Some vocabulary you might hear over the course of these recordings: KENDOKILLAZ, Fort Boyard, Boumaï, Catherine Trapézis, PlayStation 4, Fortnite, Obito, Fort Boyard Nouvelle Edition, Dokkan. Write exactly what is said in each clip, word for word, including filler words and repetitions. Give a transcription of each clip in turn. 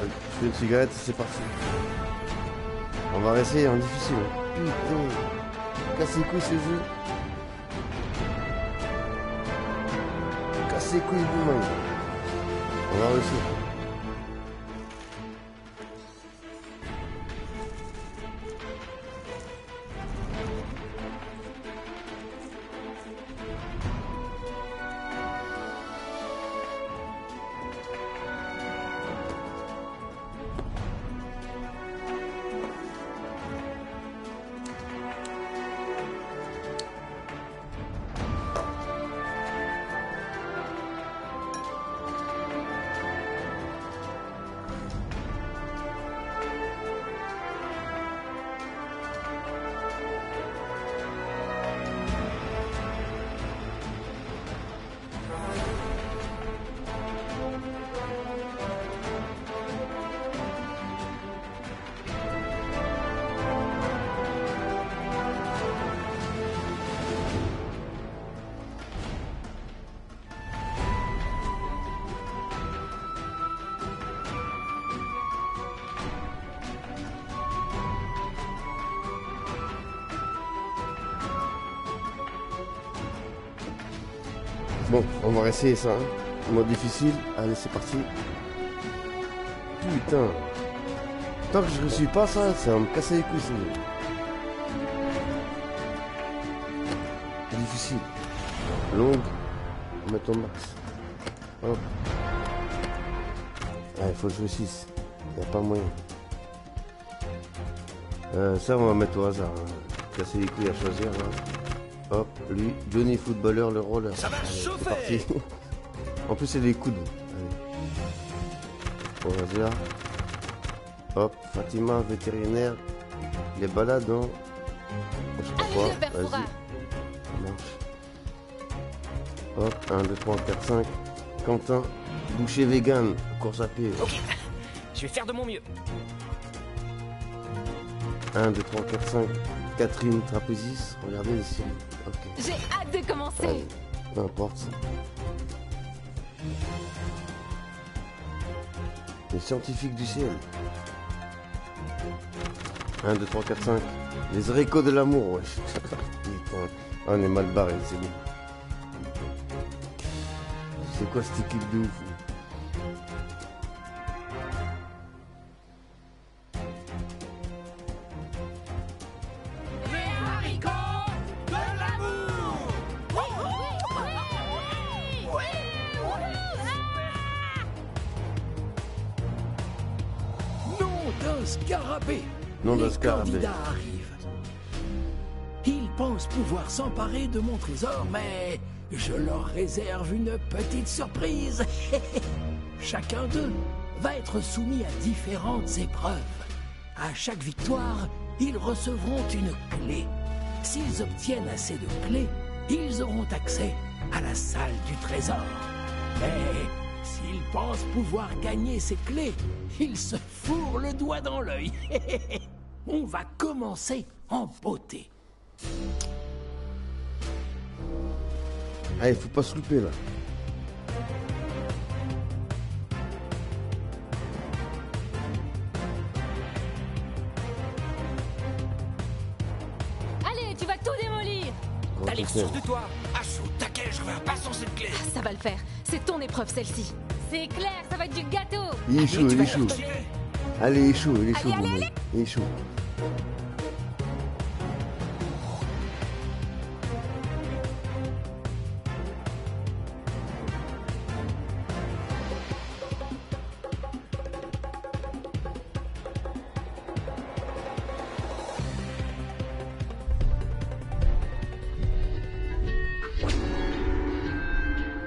Je fais une cigarette, c'est parti. On va rester en difficile. Putain, cassez les couilles ce jeu. Cassez les couilles vous même. On va réussir. Bon, on va essayer ça, hein. Mode difficile, allez c'est parti. Putain. Tant que je ne suis pas ça, ça va me casser les couilles. Difficile. Longue. On met au max. Hop. Ah, il faut que je réussisse. Il n'y a pas moyen. Euh, ça on va mettre au hasard. Hein. Casser les couilles à choisir. Hein. Hop, lui, Johnny Footballeur, le rôle. Ça va chauffer. En plus, c'est des coudes. Allez. Au hasard. Hop, Fatima, vétérinaire. Les balades, hein. Je sais pas quoi. Vas-y. Hop, un, deux, trois, quatre, cinq. Quentin, boucher vegan, course à pied. Ok, je vais faire de mon mieux. un, deux, trois, quatre, cinq. Catherine Trapézis, regardez les séries. Okay. J'ai hâte de commencer. Ouais, peu importe. Les scientifiques du ciel. un, deux, trois, quatre, cinq. Les récords de l'amour, ouais. Ah, on est mal barré, c'est bon. C'est quoi cette équipe de ouf? Non, le candidat arrive. Ils pensent pouvoir s'emparer de mon trésor, mais je leur réserve une petite surprise. Chacun d'eux va être soumis à différentes épreuves. À chaque victoire, ils recevront une clé. S'ils obtiennent assez de clés, ils auront accès à la salle du trésor. Mais s'ils pensent pouvoir gagner ces clés, ils se fourrent le doigt dans l'œil. On va commencer en beauté. Allez, faut pas se louper là. Allez, tu vas tout démolir. T'as l'air sûr de toi. Je vais pas sans cette clé. Ça va le faire. C'est ton épreuve celle-ci. C'est clair, ça va être du gâteau. Il est chaud, il est chaud. Allez, il est chaud, il est chaud. Il est chaud.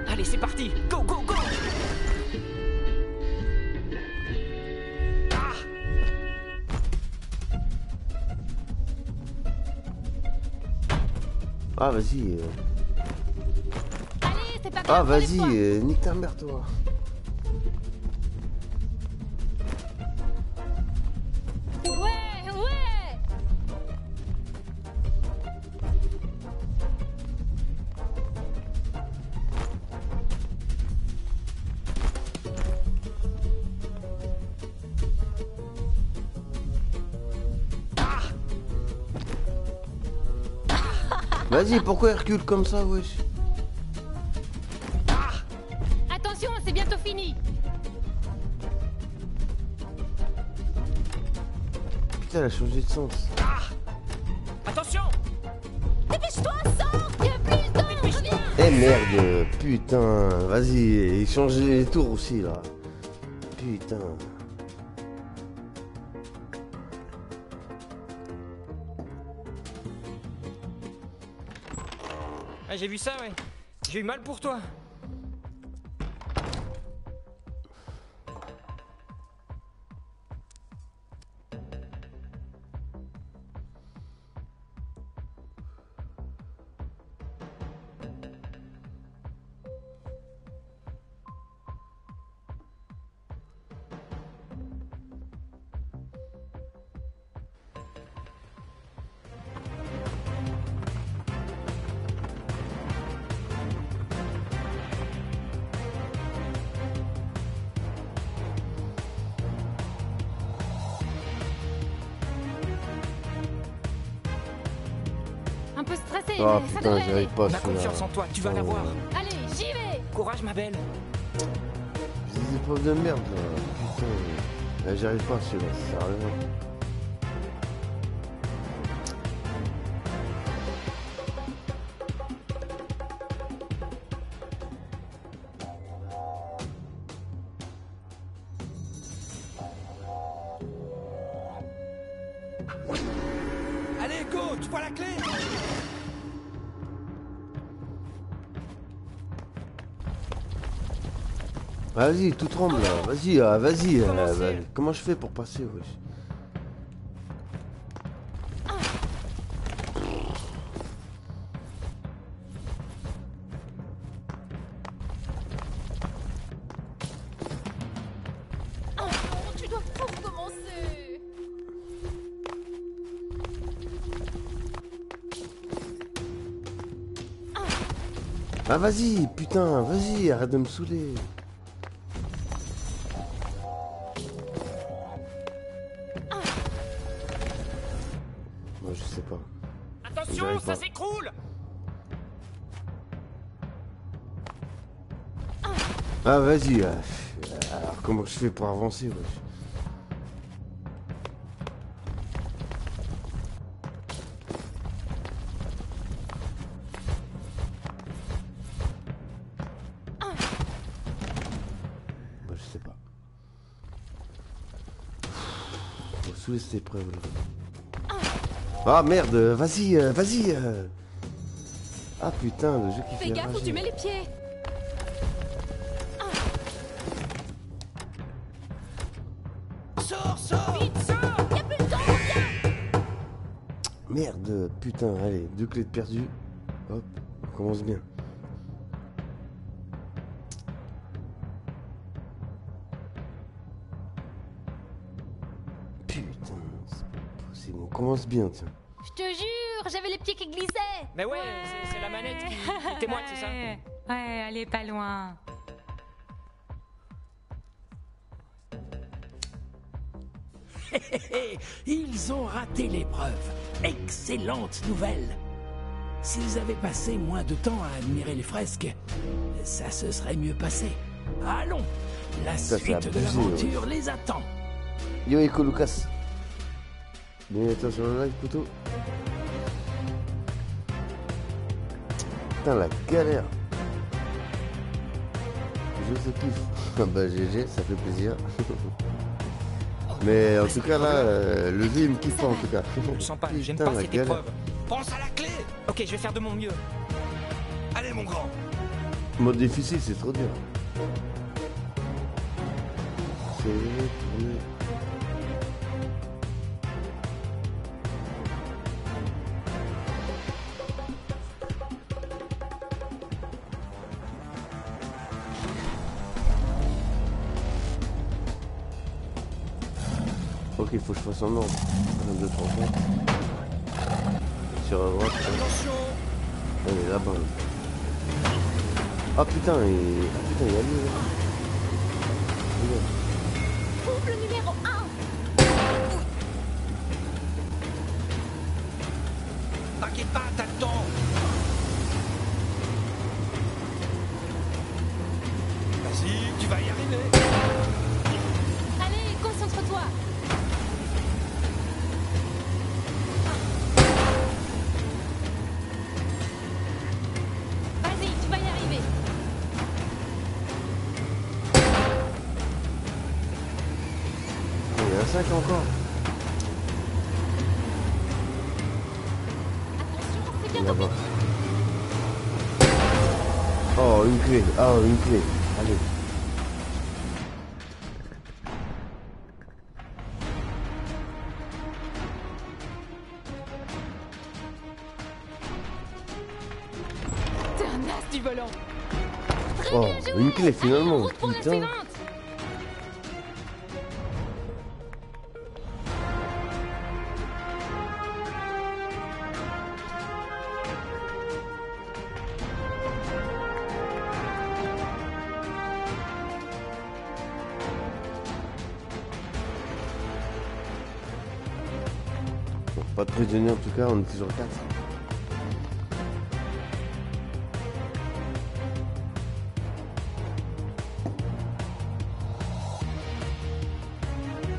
Allez, c'est parti. Go, go, go. Ah. Ah, vas-y. Allez, c'est pas grave. Ah, vas-y, euh, nique ta mère, toi. Ouais, ouais. Vas-y, pourquoi il recule comme ça, wesh? Ah, attention, c'est bientôt fini. Putain, elle a changé de sens. Ah, attention. Dépêche-toi, sors, il y a plus de temps, reviens. Eh merde, putain. Vas-y, échangez les tours aussi, là. Putain. Ah, j'ai vu ça, ouais. J'ai eu mal pour toi. Ah oh, putain, j'arrive pas. Ma confiance en toi, tu vas l'avoir. Allez, j'y vais. Courage, ma belle. Des épreuves de merde, là. Putain. Là, j'arrive pas, celui-là, sérieusement. Allez, go, tu vois la clé. Vas-y, tout tremble là, vas-y, vas-y, comment, euh, bah, comment je fais pour passer, wesh? Ah vas-y, putain, vas-y, arrête de me saouler. Ça s'écroule. Ah vas-y. Alors comment je fais pour avancer, wesh? Bah, je sais pas. Faut soulever cette épreuve là. Ah merde, vas-y, vas-y. Ah putain, le jeu qui fait. Fais gaffe où tu mets les pieds. Sors, sors, vite, sors. Y'a plus de temps, viens. Merde, putain, allez, deux clés de perdu. Hop, on commence bien. Commence bien, tiens. Je te jure, j'avais les pieds qui glissaient. Mais ouais, ouais. C'est la manette qui, qui témoigne, c'est ça? Ouais, elle est pas loin. Ils ont raté l'épreuve. Excellente nouvelle. S'ils avaient passé moins de temps à admirer les fresques, ça se serait mieux passé. Allons, la ça, suite de l'aventure les attend. Yo, Eco Lucas. Bienvenue sur le live, couteau. Putain, la galère. Je sais plus. Bah G G, ça fait plaisir. Mais en tout cas là, euh, le jeu il me kiffe pas en tout cas. Je le sens pas, j'aime pas cette épreuve. Pense à la clé. Ok, je vais faire de mon mieux. Allez mon grand. Mode difficile, c'est trop dur. C'est... Il faut que je fasse un ordre. un, deux, trois, sur la droite. Attention. Elle est là-bas. Ah putain, il... ah putain, il y a lui là. Trouve le numéro un. T'inquiète pas, t'as le temps. il y a un cinq encore. Attention, c'est oh, une clé. Ah, oh, une clé. Allez. T'es un as du volant. Oh, une clé finalement. Allez, putain. Pas de prisonnier en tout cas, on est toujours quatre.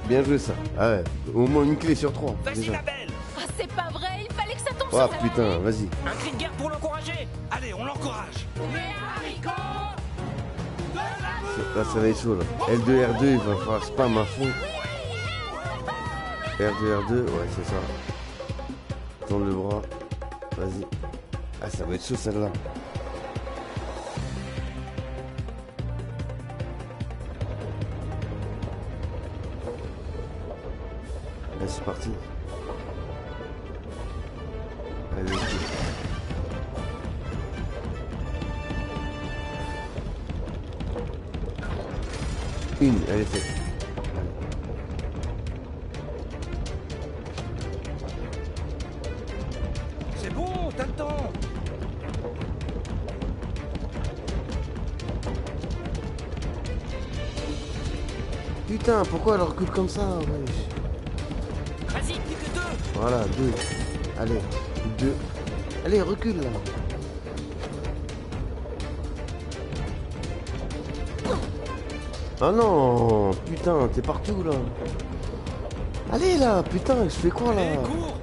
Bien joué ça. Ah ouais, au moins une clé sur trois. Vas-y la belle. Oh, c'est pas vrai, il fallait que ça tombe oh, sur toi. Ah putain, vas-y. Un cri de guerre pour l'encourager. Allez, on l'encourage. Là ça va être chaud là. L deux R deux, il va falloir spam à fond. R deux R deux, ouais c'est ça. Tends le bras. Vas-y. Ah ça va être chaud celle-là. Là c'est parti. Allez. Une, elle est faite. Putain, pourquoi elle recule comme ça? Vas-y, plus que deux. Voilà, deux. Allez, deux. Allez, recule là. Ah non, putain, t'es partout là. Allez là, putain, je fais quoi là? Allez, cours.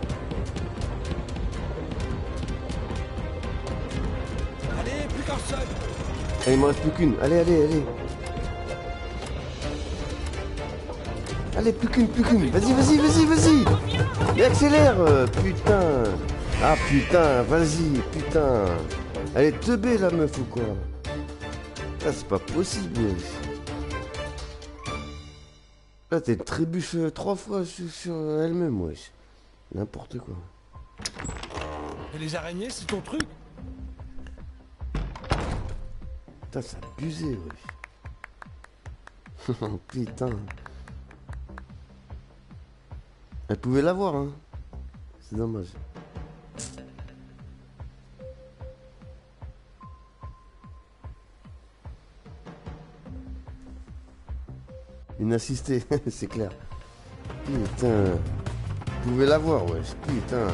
Allez, plus qu'un seul. Allez, il me reste plus qu'une. Allez, allez, allez. Allez, plus qu'une, plus qu'une. Vas-y, vas-y, vas-y, vas-y. Accélère, putain. Ah, putain, vas-y, putain. Elle est teubée, la meuf, ou quoi? Là, c'est pas possible. Là, t'es trébuche euh, trois fois sur, sur elle-même, wesh. N'importe quoi. Et les araignées, c'est ton truc? Putain, c'est abusé, wesh. Putain. Elle pouvait l'avoir, hein. C'est dommage. Une assistée, c'est clair. Putain. Elle pouvait l'avoir, ouais. Putain.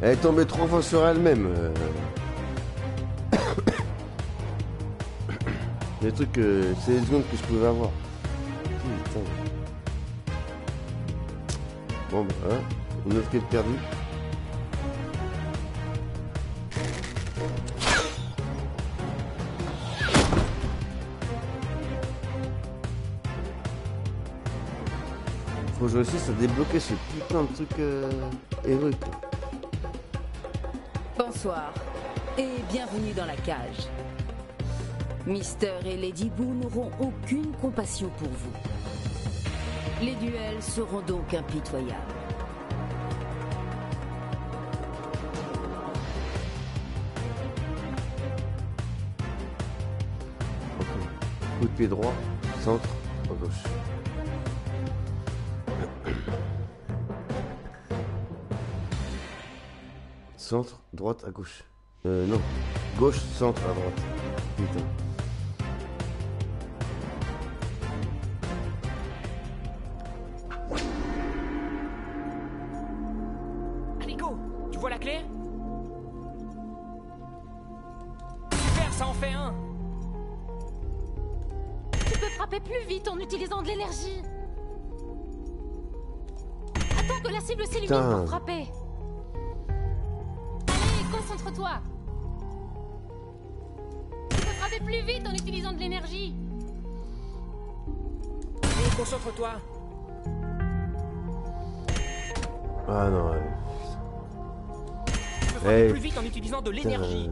Elle est tombée trois fois sur elle-même. Euh... les trucs, euh, c'est les secondes que je pouvais avoir. Putain. Bon bah, hein, une autre qui est perdue. Faut jouer aussi, ça débloquait ce putain de truc euh, héroïque. Bonsoir et bienvenue dans la cage. Mister et Lady Boo n'auront aucune compassion pour vous. Les duels seront donc impitoyables. Okay. Coup de pied droit, centre, à gauche. Centre, droite, à gauche. Euh, non. Gauche, centre, à droite. Putain. Pour frapper. Allez, concentre-toi. Tu peux frapper plus vite en utilisant de l'énergie. Allez, concentre-toi. Ah non, ouais. Je vais plus vite en utilisant de l'énergie.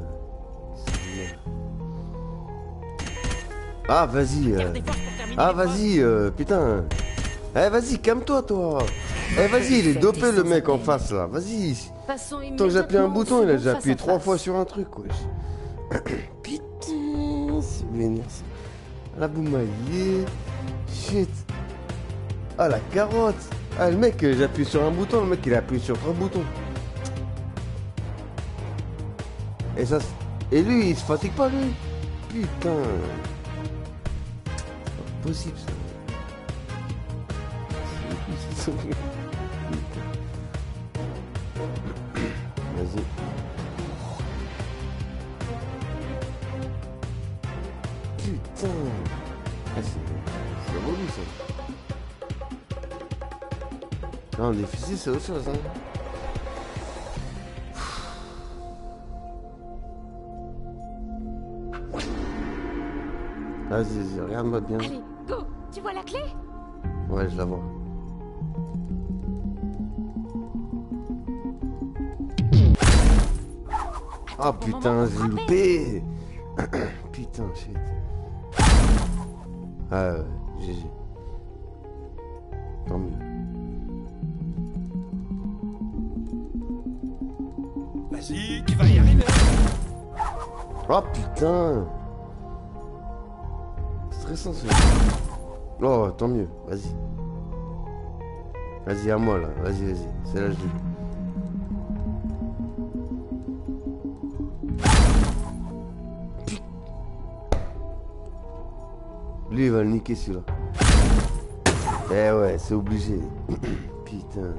Ah vas-y. Euh... Ah vas-y, euh, putain. Eh vas-y, calme-toi toi. Eh vas-y, il est dopé le mec en face là. Vas-y. Tant que j'appuie un bouton, il a déjà appuyé trois fois sur un truc, wesh. Putain, c'est vénère. La boumaillée. Shit. Ah la carotte. Ah le mec, j'appuie sur un bouton, le mec il a appuyé sur trois boutons. Et ça, et lui il se fatigue pas lui. Putain. C'est pas possible ça. Vas-y. Putain. Ah, c'est relou ça. Non, les fusils c'est autre chose hein. Vas-y, regarde-moi bien. Allez, go. Tu vois la clé? Ouais, je la vois. Ah oh, putain, j'ai loupé. Putain, shit. Ah ouais, G G. Tant mieux. Vas-y, tu vas y arriver. Ah putain. Stressant ce jeu. Oh, tant mieux, vas-y. Vas-y, à moi là, vas-y, vas-y. C'est là que je dis. Lui il va le niquer celui-là. Eh ouais, c'est obligé. Putain.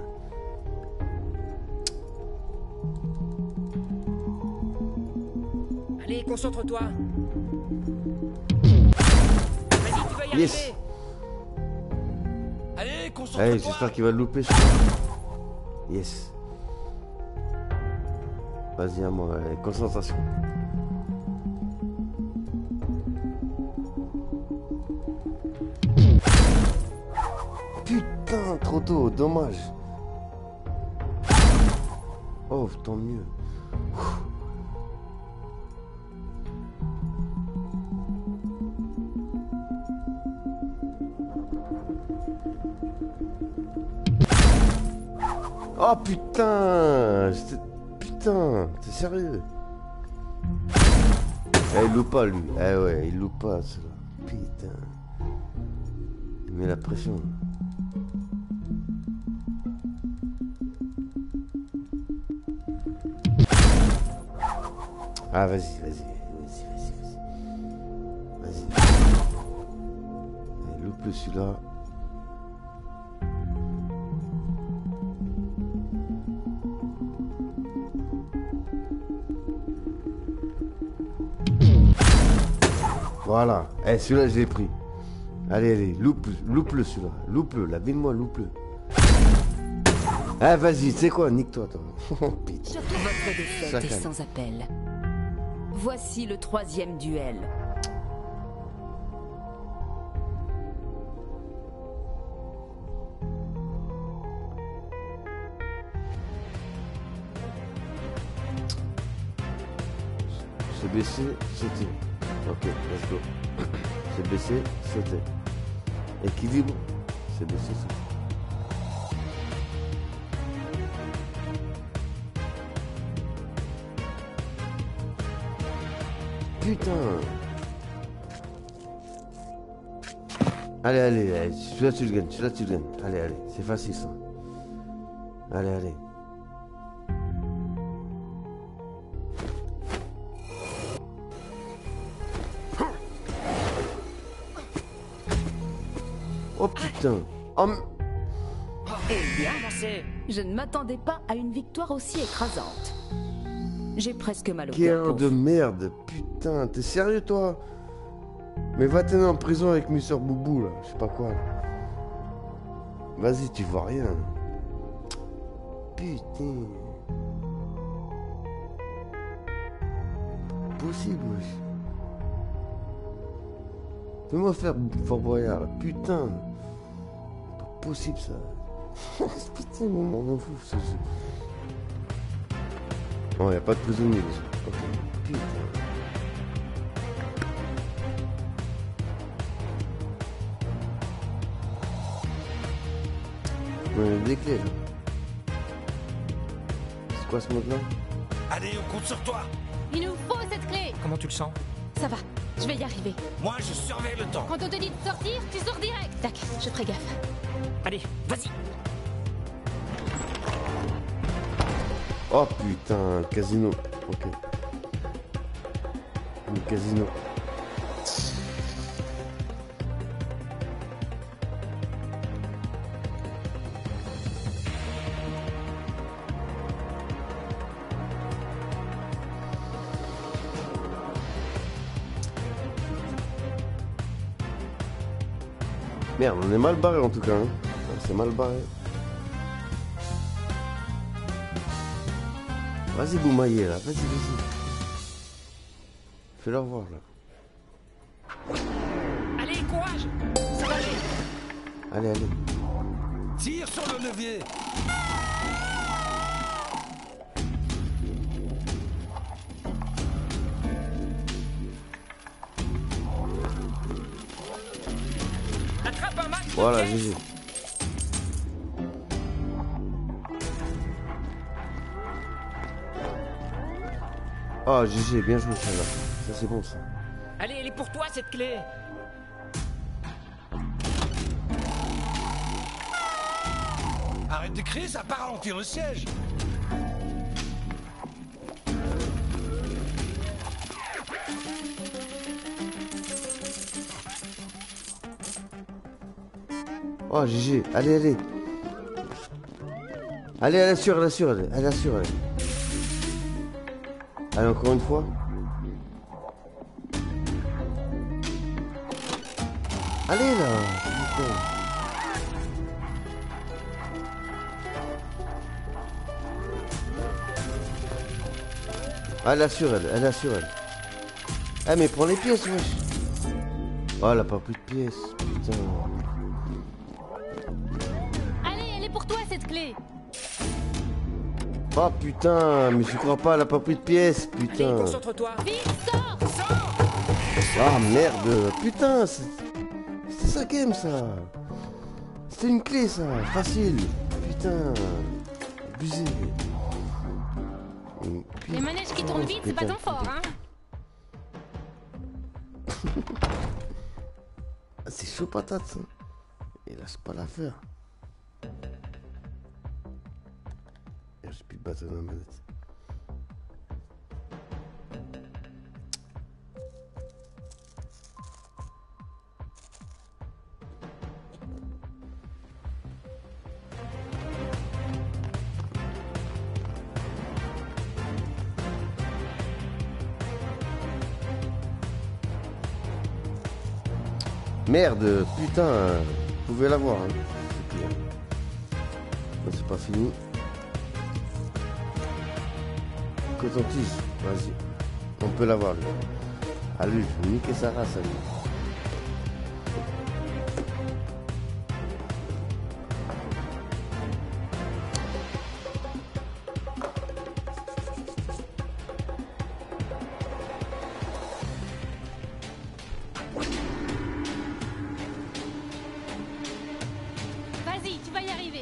Allez, concentre-toi. Vas-y, tu vas y yes. Arriver. Allez, concentre-toi. Allez, j'espère qu'il va le louper. Yes. Vas-y, à moi, allez, concentration. Putain, trop tôt, dommage. Oh, tant mieux. Oh putain, putain, t'es sérieux? Eh, il loupe pas lui. Eh ouais, il loupe pas celui-là. Putain. Il met la pression. Ah vas-y, vas-y, vas-y, vas-y, vas-y. Vas-y. Loupe le celui-là. Voilà. Eh, celui-là, je l'ai pris. Allez, allez, loupe, loupe-le celui-là. Loupe-le, la ville moi, loupe-le. Eh, vas-y, tu sais quoi, nique-toi, toi. Putain. Votre défaite est sans appel. Voici le troisième duel. C'est baissé, sauter. Ok, let's go. C'est baissé, sauter. Équilibre, c'est baissé, sauter. Putain. Allez, allez, allez, celui-là tu le gagnes, celui-là tu le gagnes. Allez, allez, c'est facile ça. Allez, allez. Oh putain. Oh, bien avancé. Je ne m'attendais pas à une victoire aussi écrasante. J'ai presque mal au cœur. Guerre de merde, putain, t'es sérieux toi? Mais va-t'en en prison avec Monsieur Boubou là, je sais pas quoi. Vas-y, tu vois rien. Putain. Possible, wesh. Fais-moi faire Fort Boyard là, putain. Pas possible ça. Putain, mon nom fou, ça je... Non, il n'y a pas de prisonnier déjà. Okay. Putain. Ouais, des clés là. C'est quoi ce mode là? Allez, on compte sur toi. Il nous faut cette clé. Comment tu le sens? Ça va, je vais y arriver. Moi, je surveille le temps. Quand on te dit de sortir, tu sors direct. Tac, je ferai gaffe. Allez, vas-y. Oh putain, casino. Ok. Le casino. Merde, on est mal barré en tout cas, hein. C'est mal barré. Vas-y Boumaillé là, vas-y, vas-y. Fais-leur voir là. Allez, courage, ça va aller. Allez, allez. Tire sur le levier. Voilà, G G. Ah, oh, G G, bien joué celle-là. Ça, c'est bon, ça. Allez, elle est pour toi, cette clé. Arrête de crier, ça part ralentir le siège. Oh G G, allez, allez. Allez, elle assure, elle assure, elle, elle assure, elle. Allez, encore une fois. Allez là. Elle assure, elle, elle assure, elle. Ah mais prends les pièces, wesh. Oh, elle a pas plus de pièces, putain. Oh putain, mais je crois pas, elle a pas pris de pièces, putain. Allez, concentre-toi. Vite, sors, sors. Ah merde, putain, c'était ça game ça. C'était une clé ça, facile. Putain, abusé. Les manèges qui tournent vite, c'est pas tant fort, hein. C'est chaud patate ça. Et là, c'est pas l'affaire. J'ai plus de bâton dans la manette. Merde, putain, vous pouvez l'avoir. Hein. C'est pas fini. Vas-y, on peut l'avoir lui. Ah lui, je vais niquer sa race à lui. Vas-y, tu vas y arriver.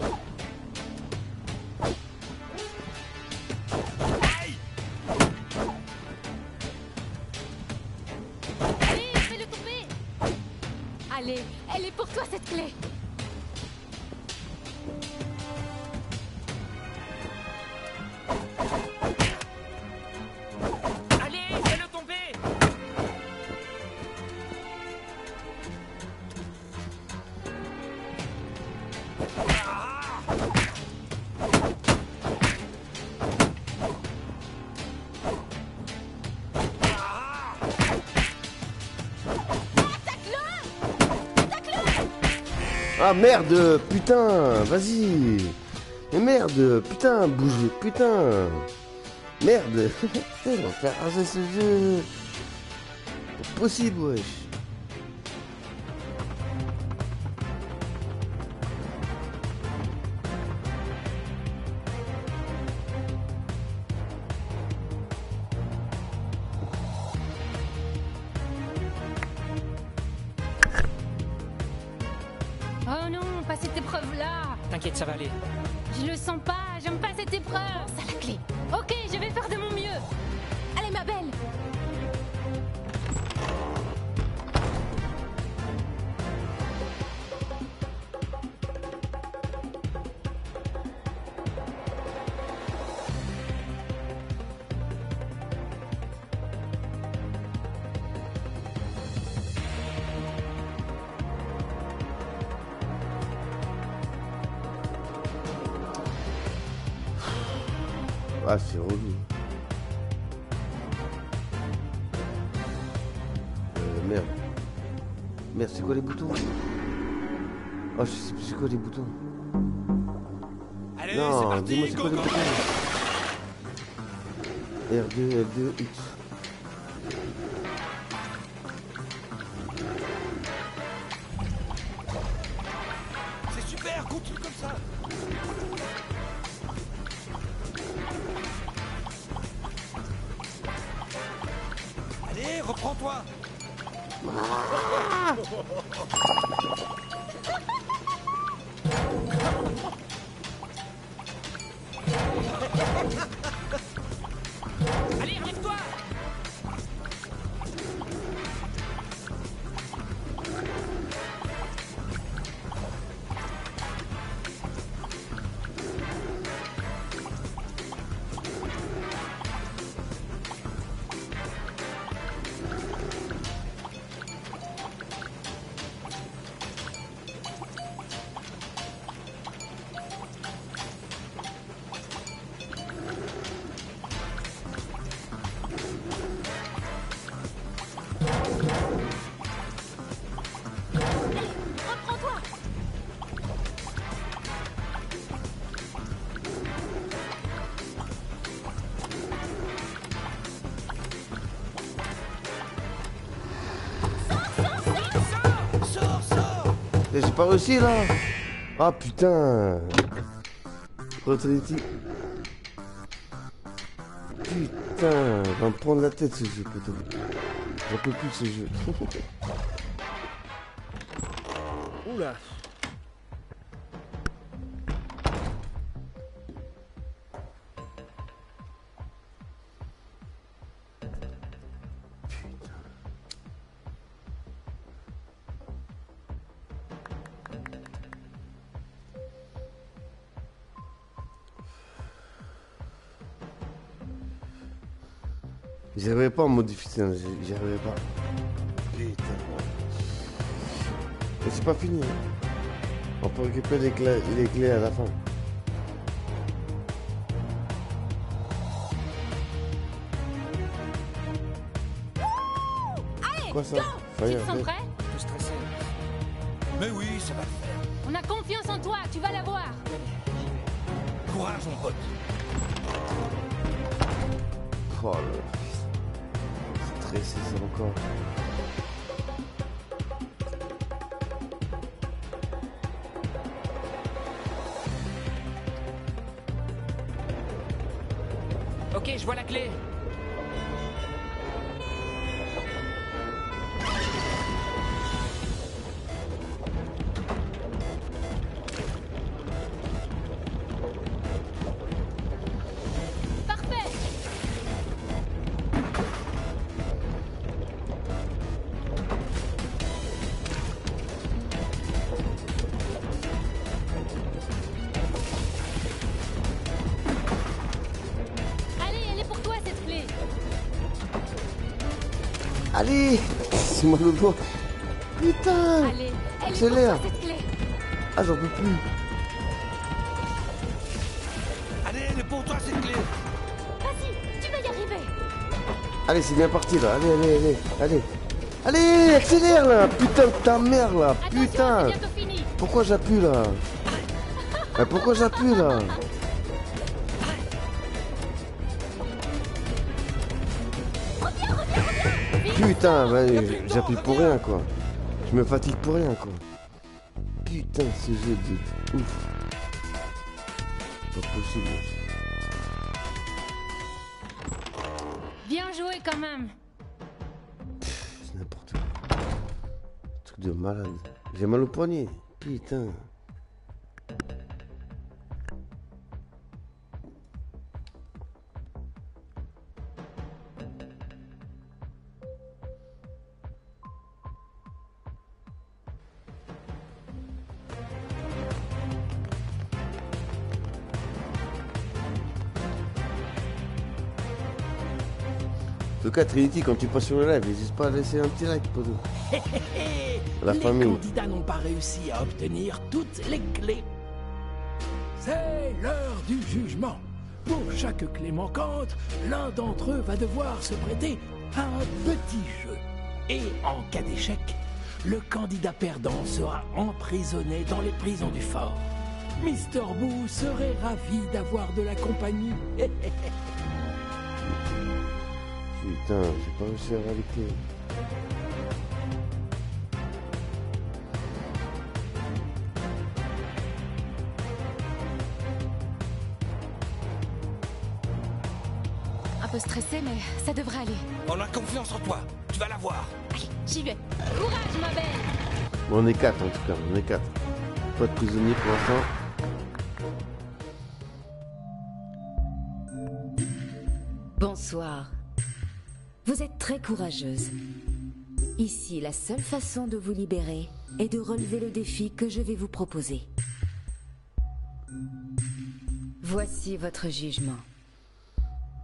Ah merde, putain, vas-y. Mais merde, putain, bouge, putain. Merde. Ils vont faire raser ce jeu. Pas possible, wesh. épreuve-là. T'inquiète, ça va aller. Je le sens pas, j'aime pas cette épreuve. C'est la clé. Ok, je vais faire de mon mieux. Allez, ma belle. Ah, c'est relou. Euh, merde. Merde, c'est quoi les boutons? Oh, je sais plus c'est quoi les boutons. Allez, c'est parti, dis-moi c'est quoi les boutons. R deux, L deux, X. C'est super, continue comme ça. Reprends-toi. Ah, allez, relève-toi. J'ai pas réussi là. Ah putain. Retreaty. Putain, va me prendre la tête ce jeu plutôt. J'en peux plus de ce jeu. Oula. J'arrivais pas à modifier, j'y arrivais pas. Putain. Et c'est pas fini. Hein. On peut récupérer les clés, les clés à la fin. Allez, quoi ça? Tu te sens prêt? Je suis stressé. Mais oui, ça va le faire. On a confiance en toi, tu vas l'avoir. Courage, mon pote. Oh là. C'est ça encore. Ok, je vois la clé. Allez, c'est moi le doigt. Putain, allez, accélère. Ah, j'en peux plus. Allez, elle est pour toi cette clé. Vas-y, tu vas y arriver. Allez, c'est bien parti là. Allez, allez, allez, allez. Allez, accélère là. Putain de ta mère là. Attention, putain. Pourquoi j'appuie là? Mais pourquoi j'appuie là? Putain, bah, j'appuie pour rien quoi. Je me fatigue pour rien quoi. Putain, ce jeu de ouf. Pas possible. Bien joué quand même. C'est n'importe quoi. Truc de malade. J'ai mal au poignet. Putain. En tout cas, Trinity, quand tu passes sur le live, n'hésite pas à laisser un petit like pour nous. La les famille. Les candidats n'ont pas réussi à obtenir toutes les clés. C'est l'heure du jugement. Pour chaque clé manquante, l'un d'entre eux va devoir se prêter à un petit jeu. Et en cas d'échec, le candidat perdant sera emprisonné dans les prisons du fort. Mister Boo serait ravi d'avoir de la compagnie. Putain, j'ai pas réussi à réaliser. Un peu stressé, mais ça devrait aller. On a confiance en toi, tu vas l'avoir. Allez, j'y vais. Courage, ma belle. On est quatre en tout cas, on est quatre. Pas de prisonnier pour l'instant. Bonsoir. Vous êtes très courageuse. Ici, la seule façon de vous libérer est de relever le défi que je vais vous proposer. Voici votre jugement.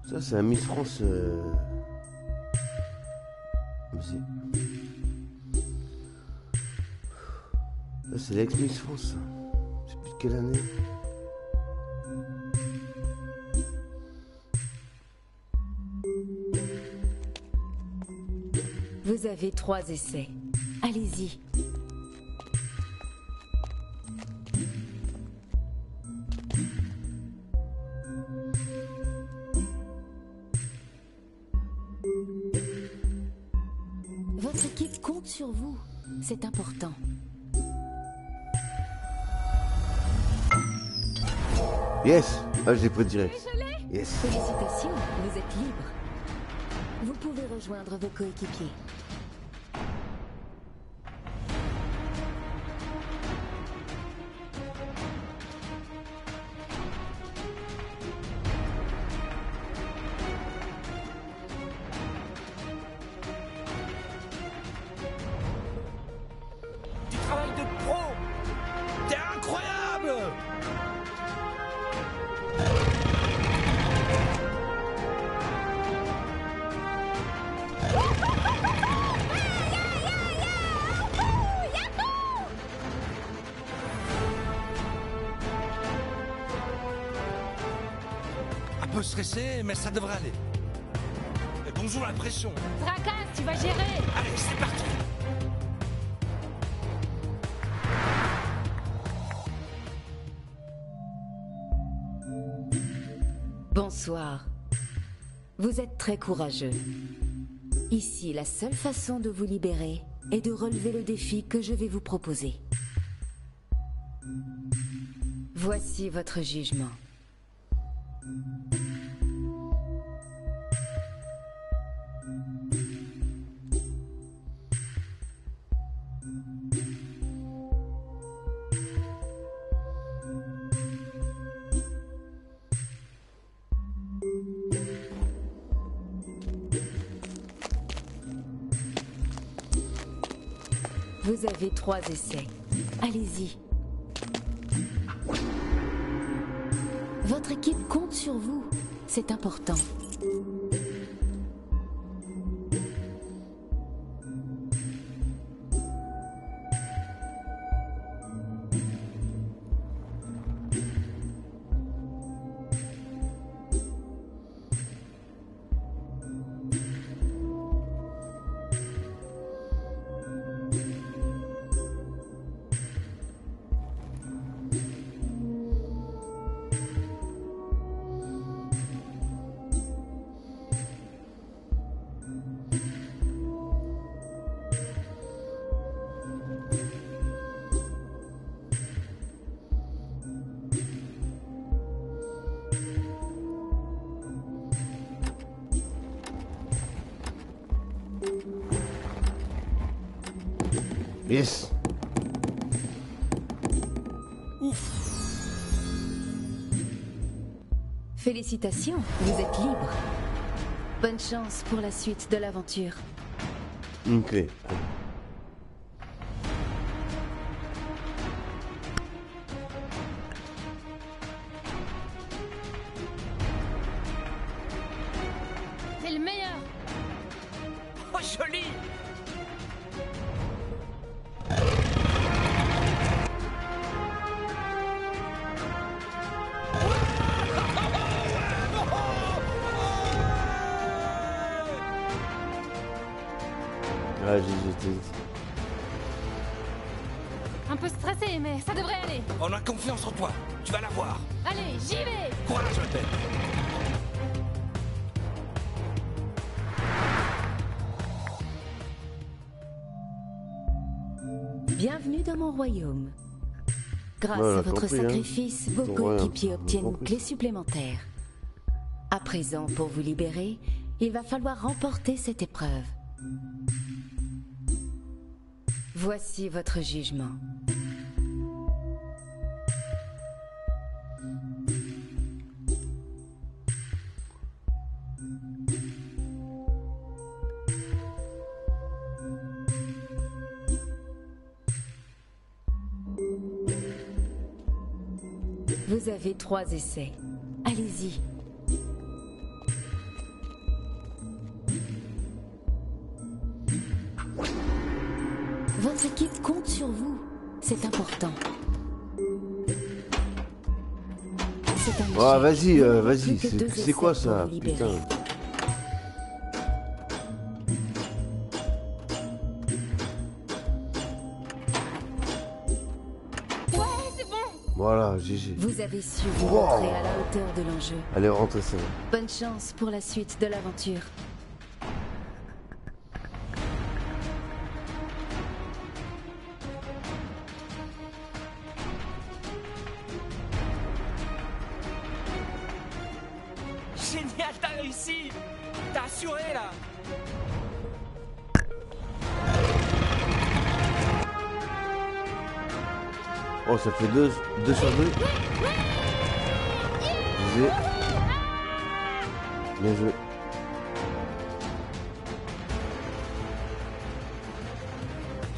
Ça, c'est un Miss France... Euh... Ça, c'est l'ex-Miss France. Je sais plus de quelle année. Vous avez trois essais. Allez-y. Votre équipe compte sur vous. C'est important. Yes. Ah, je l'ai pris direct. Yes. Félicitations, vous êtes libre. Vous pouvez rejoindre vos coéquipiers. Un peu stressé, mais ça devrait aller. Et bonjour la pression. Tracasse, tu vas gérer. Allez, c'est parti. Bonsoir. Vous êtes très courageux. Ici, la seule façon de vous libérer est de relever le défi que je vais vous proposer. Voici votre jugement. Vous avez trois essais. Allez-y. Votre équipe compte sur vous. C'est important. Yes. Ouf. Félicitations, vous êtes libre. Bonne chance pour la suite de l'aventure. Une clé. C'est le meilleur. Ah, j'hésite. Un peu stressé, mais ça devrait aller. On a confiance en toi. Tu vas l'avoir. Allez, j'y vais. Courage, je t'aime. Bienvenue dans mon royaume. Grâce voilà, à votre compris, sacrifice, hein. Vos coéquipiers obtiennent une clé supplémentaire. À présent, pour vous libérer, il va falloir remporter cette épreuve. Voici votre jugement. Vous avez trois essais. Allez-y. Votre équipe compte sur vous. C'est important. Ah, vas-y, euh, vas-y. C'est quoi ça, putain? Voilà, G G. Vous avez su vous wow. montrer à la hauteur de l'enjeu. Allez, rentre ça. Bonne chance pour la suite de l'aventure. Génial, t'as réussi. T'as assuré là. Oh, ça fait deux, deux sur deux. Bien joué.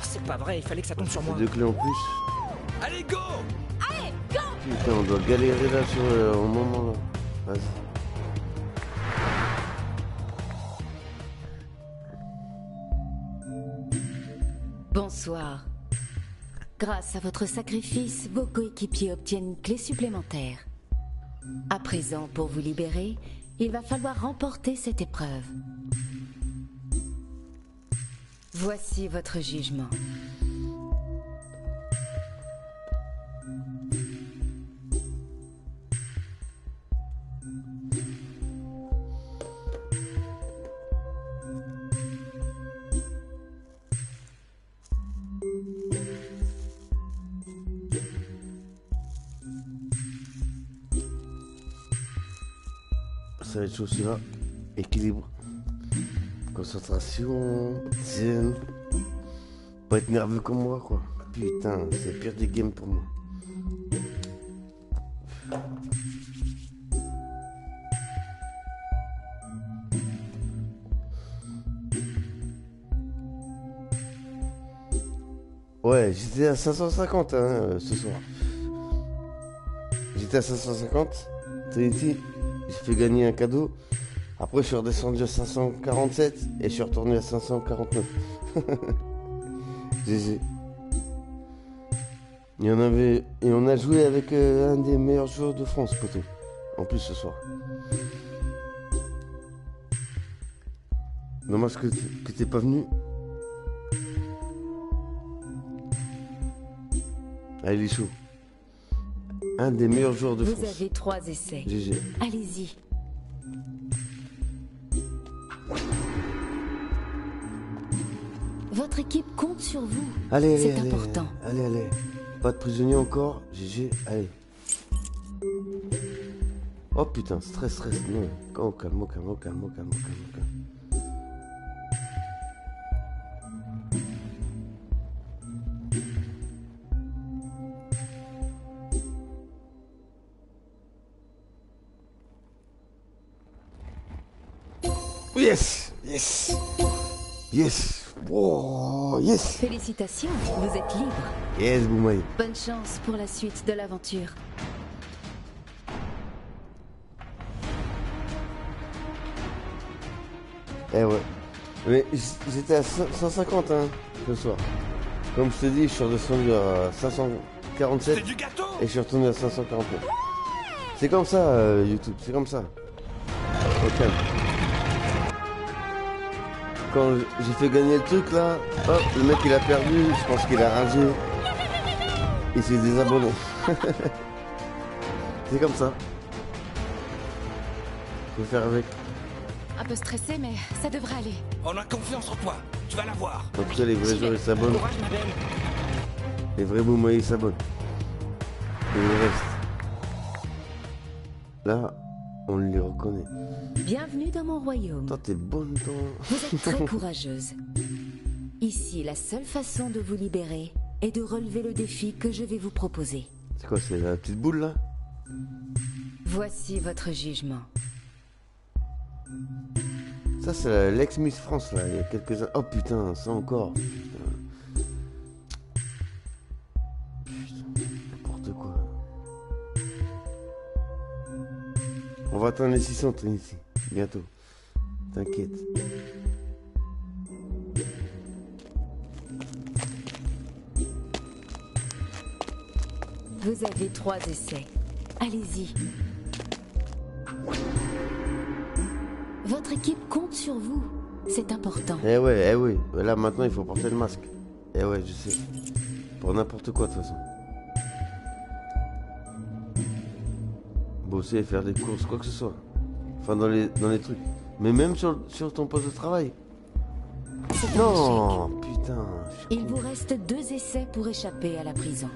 C'est pas vrai, il fallait que ça tombe sur moi. Deux clés en plus. Allez, go. Allez, go. Putain, on doit galérer là sur euh, au moment là. Vas-y. Bonsoir. Grâce à votre sacrifice, vos coéquipiers obtiennent une clé supplémentaire. À présent, pour vous libérer, il va falloir remporter cette épreuve. Voici votre jugement. Ça va être chaud celui-là. Équilibre. Concentration. Zen. Pas être nerveux comme moi quoi. Putain, c'est le pire des games pour moi. Ouais, j'étais à cinq cent cinquante hein, ce soir. J'étais à cinq cent cinquante. Trinity. J'ai fait gagner un cadeau. Après, je suis redescendu à cinq cent quarante-sept et je suis retourné à cinq cent quarante-neuf. G G. Et on, avait... et on a joué avec euh, un des meilleurs joueurs de France, poteau. En plus, ce soir. Dommage que t'es pas venu. Ah, il est chaud. Un des meilleurs joueurs de Vous France. Vous avez trois essais. G G. Allez-y. Votre équipe compte sur vous. Allez, allez, c'est important. Allez, allez. Pas de prisonnier encore. G G. Allez. Oh putain, stress, stress. Non. Oh, calme, calme, calme, calme, calme, calme. Yes, yes, yes, oh, yes. Félicitations, vous êtes libre. Yes, Boumaï. Bonne chance pour la suite de l'aventure. Eh ouais, mais j'étais à cent cinquante hein, ce soir. Comme je te dis, je suis redescendu à cinq cent quarante-sept du gâteau et je suis retourné à cinq cent quarante-neuf. C'est comme ça, euh, YouTube, c'est comme ça. Ok. Quand j'ai fait gagner le truc là, hop, le mec il a perdu, je pense qu'il a ragé. Il s'est désabonné. C'est comme ça. Faut faire avec. Un peu stressé, mais ça devrait aller. On a confiance en toi, tu vas l'avoir. Donc ça, les vrais joueurs ils s'abonnent. Les vrais boomers ils s'abonnent. Et le reste. Là, on les reconnaît. Bienvenue dans mon royaume. Toi, t'es bonne, toi. Vous êtes très courageuse. Ici, la seule façon de vous libérer est de relever le défi que je vais vous proposer. C'est quoi, c'est la petite boule là? Voici votre jugement. Ça, c'est l'ex Miss France là, il y a quelques uns. Oh putain, ça encore. Putain, n'importe quoi. On va atteindre les six cents Trinity bientôt. T'inquiète. Vous avez trois essais. Allez-y. Votre équipe compte sur vous. C'est important. Eh ouais, eh oui. Là, maintenant, il faut porter le masque. Eh ouais, je sais. Pour n'importe quoi, de toute façon. Bosser, faire des courses, quoi que ce soit. Enfin, dans les, dans les trucs. Mais même sur, sur ton poste de travail. Non, putain. Il vous reste deux essais pour échapper à la prison.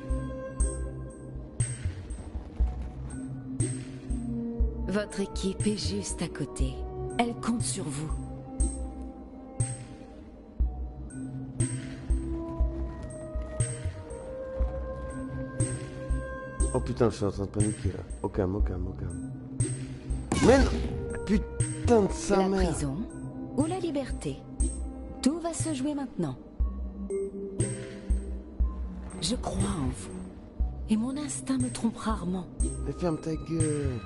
Votre équipe est juste à côté. Elle compte sur vous. Oh putain, je suis en train de paniquer là. Au calme, au calme, au calme. Mais non, putain de sa mère. La prison ou la liberté. Tout va se jouer maintenant. Je crois en vous. Et mon instinct me trompe rarement. Mais ferme ta gueule.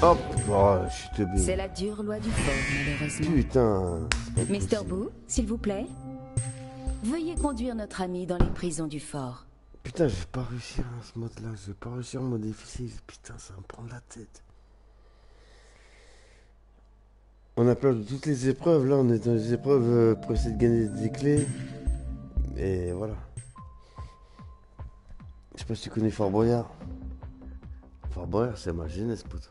Hop, oh, je suis te bien. C'est la dure loi du fort, malheureusement. Putain. Mister Boo, s'il vous plaît, veuillez conduire notre ami dans les prisons du fort. Putain, je vais pas réussir à ce mode-là. Je vais pas réussir mon déficit. Putain, ça va me prendre la tête. On a peur de toutes les épreuves. Là, on est dans les épreuves pour essayer de gagner des clés. Et voilà. Je sais pas si tu connais Fort Boyard. Fort Boyard, c'est ma jeunesse, pote.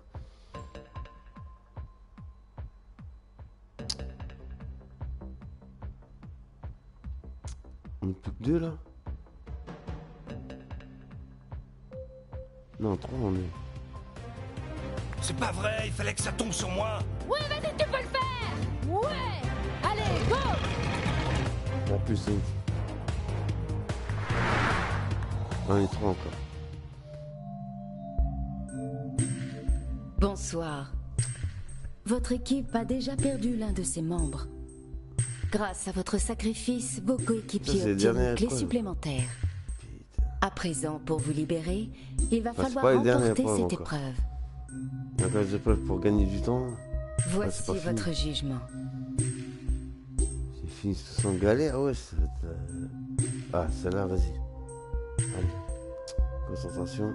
On est plus que deux là? Non, trois on est. C'est pas vrai, il fallait que ça tombe sur moi! Ouais, vas-y, tu peux le faire! Ouais! Allez, go! En plus, c'est. On est trois encore. Bonsoir. Votre équipe a déjà perdu l'un de ses membres. Grâce à votre sacrifice, vos coéquipiers obtiennent des clés supplémentaires. À présent, pour vous libérer, il va falloir remporter cette épreuve. La classe d'épreuve pour gagner du temps. Voici votre jugement. J'ai fini sans galère, ouais. Ça va être... Ah, celle-là, vas-y. Allez, concentration.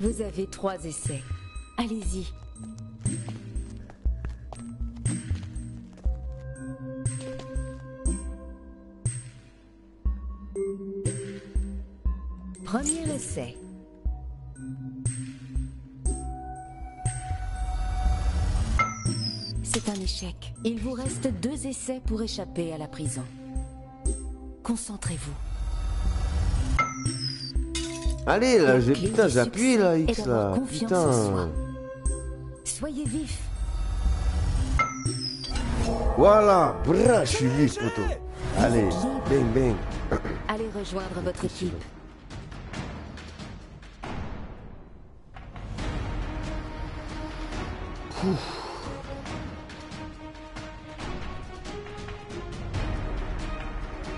Vous avez trois essais. Allez-y. Premier essai. C'est un échec. Il vous reste deux essais pour échapper à la prison. Concentrez-vous. Allez là, j'ai putain, j'appuie là, X là, putain. Soyez vif. Voilà, bra, je suis vif, poteau. Allez, bang bang. Allez rejoindre votre équipe. Ouf.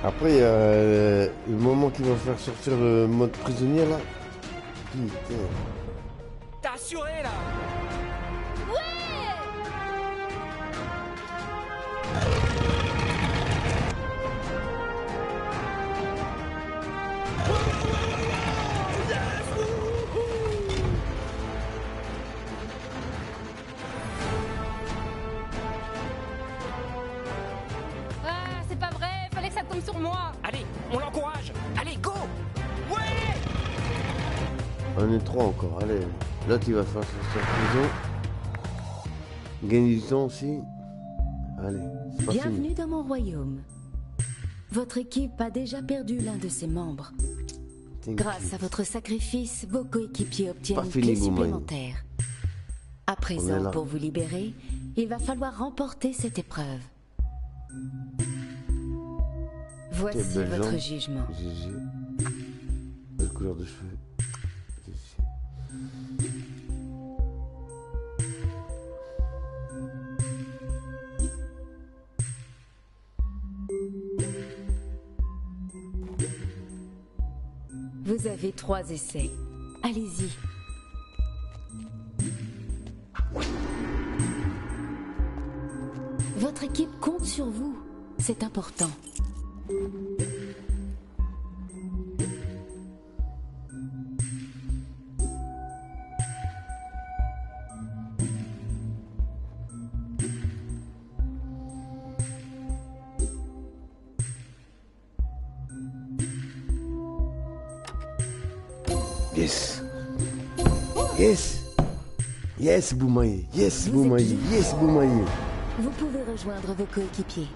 Après, il y a le moment qui va faire sortir le mode prisonnier là. Putain. T'as assuré là. On est trois encore, allez. L'autre il va faire sortir prison. Gagner du temps aussi. Allez. Bienvenue dans mon royaume. Votre équipe a déjà perdu l'un de ses membres. Grâce à votre sacrifice, vos coéquipiers obtiennent une clé supplémentaire. À présent, pour vous libérer, il va falloir remporter cette épreuve. Voici votre jugement. Quelle couleur de cheveux? Vous avez trois essais. Allez-y. Votre équipe compte sur vous. C'est important. Yes. Yes. Yes, Boumaï. Yes, Boumaï. Yes, Boumaï. Vous pouvez rejoindre vos coéquipiers.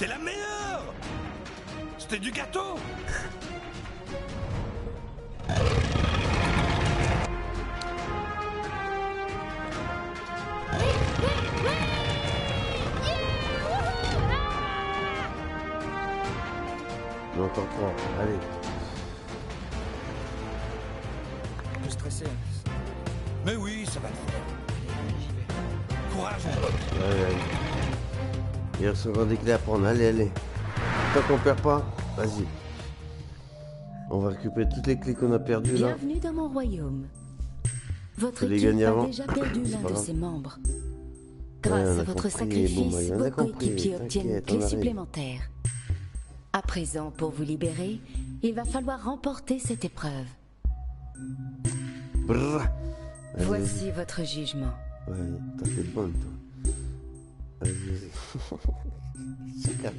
T'es la meilleure. C'était du gâteau. Allez. Un peu stressé. Mais oui, ça va. Courage, mon pote. Allez, allez. Il recevra des clés à prendre. Allez, allez. Tant qu'on perd pas, vas-y. On va récupérer toutes les clés qu'on a perdues là. Bienvenue dans mon royaume. Votre équipe a déjà perdu l'un de ses membres. Grâce à votre sacrifice, vos coéquipiers obtiennent une clé supplémentaire. À présent, pour vous libérer, il va falloir remporter cette épreuve. Brrr. Voici votre jugement. Ouais, t'as fait bonne, toi. Vas-y, vas-y. Chacal.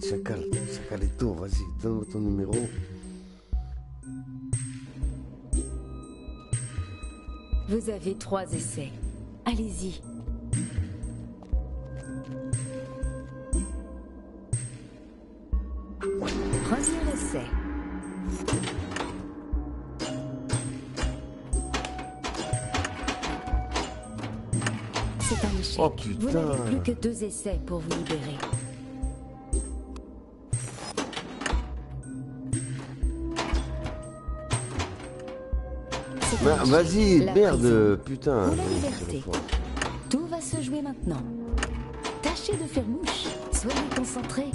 Chacal, chacal et tout, vas-y, donne-moi ton numéro. Vous avez trois essais. Allez-y. Premier essai. C'est un échec. Oh, putain. Vous n'avez plus que deux essais pour vous libérer. Bah, vas-y, merde, putain. Pour la liberté. Tout va se jouer maintenant. Tâchez de faire mouche. Soyez concentrés.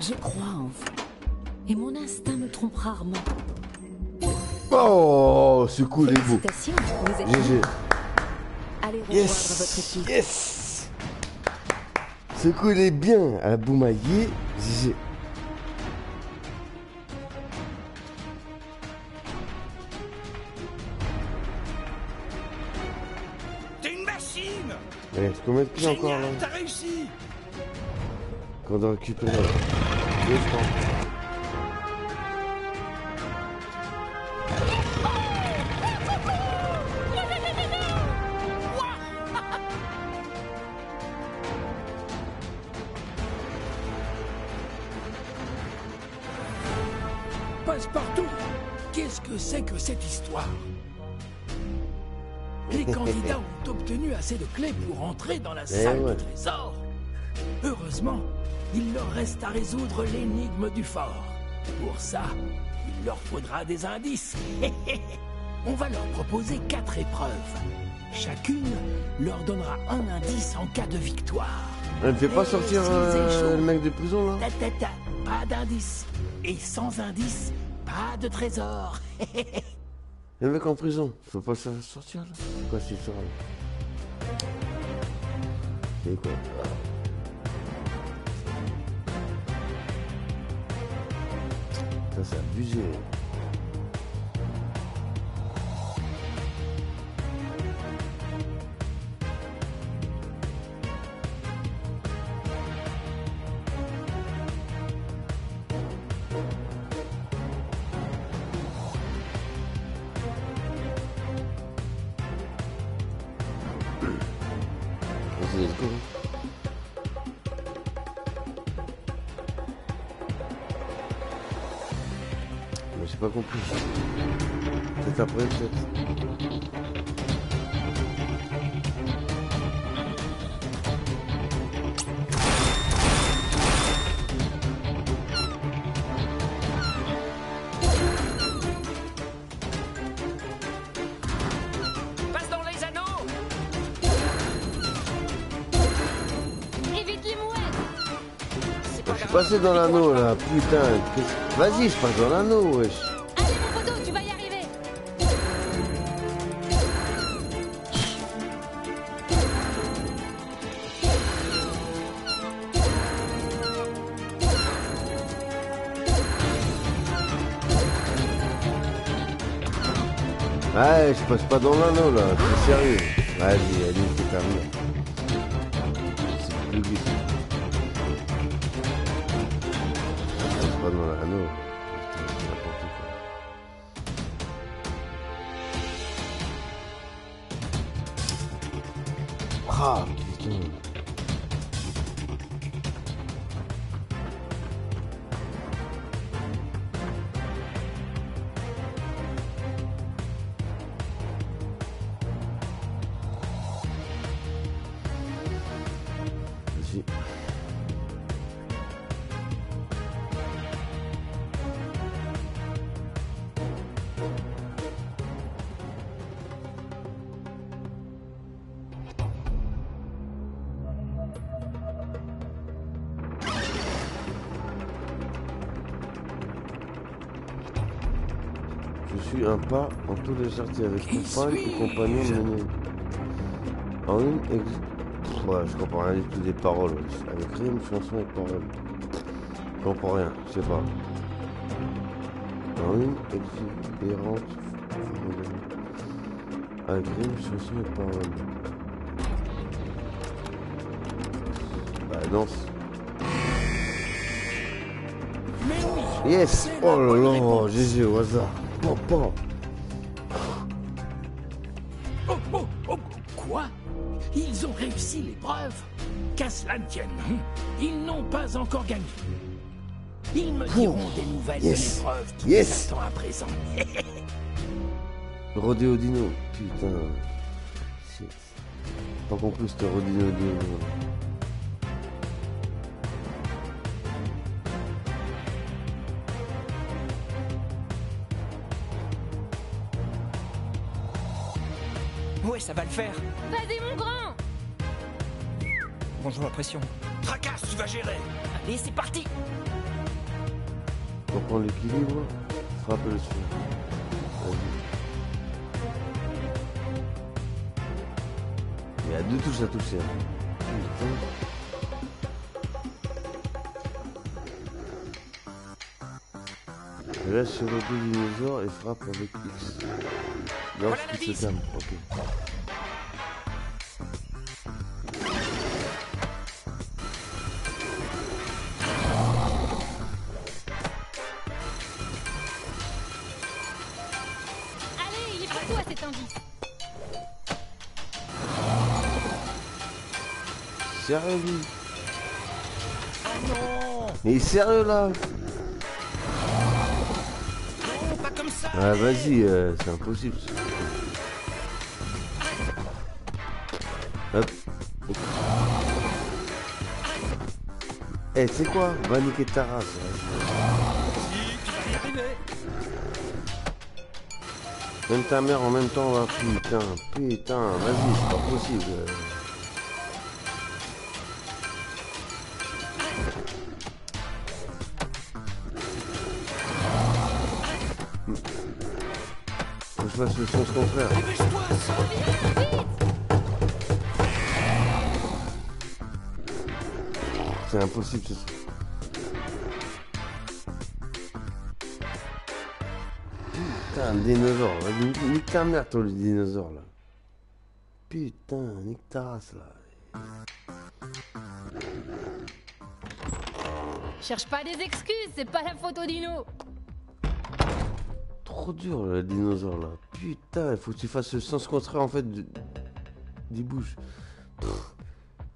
Je crois en vous. Et mon instinct me trompe rarement. Oh, ce coup les beau. G G. Allez, yes, votre yes. Ce coup il est bien à Boumaï. G G. T'es une machine. Allez, tu combien de pieds encore là? T'as réussi. Quand on récupère. passe partout. Qu'est-ce que c'est que cette histoire? Les candidats ont obtenu assez de clés pour entrer dans la salle ouais. du trésor. Heureusement, il leur reste à résoudre l'énigme du fort. Pour ça, il leur faudra des indices. On va leur proposer quatre épreuves. Chacune leur donnera un indice en cas de victoire. Elle ne fait pas sortir euh, le mec de prison là. Ta, ta, ta. Pas d'indice. Et sans indice, pas de trésor. Le mec en prison, faut pas sortir là. Quoi c'est ça? C'est quoi? Ça c'est abusé. Pas compris. C'est après peut-être. Passe dans les anneaux. Évite les mouettes. Je suis passé dans l'anneau là, putain. Vas-y, je passe dans l'anneau, wesh. Ouais, je passe pas dans l'anneau là, c'est sérieux. Vas-y, allez, c'est terminé. C'est plus vite. Je passe pas dans l'anneau. Putain, c'est n'importe quoi. Ah, putain. Pas en tout légèreté avec mon frère et compagnon mené en une ex... Ouais, je comprends rien du tout des paroles. Avec rime, chanson et paroles. Je comprends rien, je sais pas. En une exubérante. Avec rime, chanson et paroles. Bah, danse. Yes! Oh là là, G G au hasard. Oh, bon. oh, oh, oh, quoi? Ils ont réussi l'épreuve? Qu'à cela ne tienne, ils n'ont pas encore gagné. Ils me diront oh. des nouvelles yes. de l'épreuve qui yes. attend à présent. Rodéo Dino, putain. Pas compris ce Rodéo Dino. Ça va le faire. Vas-y mon grand. Bonjour la pression. Tracasse, tu vas gérer. Allez, c'est parti. Pour prendre l'équilibre, frappe le dessus. Il y a deux touches à toucher. Putain. Je laisse sur le dos du dinosaure et frappe avec X. Non, voilà la dix. Ok. Sérieux lui. Ah non. Mais sérieux là. Ah vas-y, euh, c'est impossible. Hop. Eh, hey, c'est quoi? Va niquer ta race. Même ta mère en même temps, va. Putain, putain, vas-y, c'est pas possible. Faut que je fasse le sens contraire. C'est impossible, c'est ça. Putain, le dinosaure. Vas-y, nique ta merde, toi, le dinosaure, là. Putain, nique ta race, là. Cherche pas des excuses, c'est pas la faute au dino. Trop dur, le dinosaure, là. Putain, il faut que tu fasses le sens contraire, en fait, de... des bouches.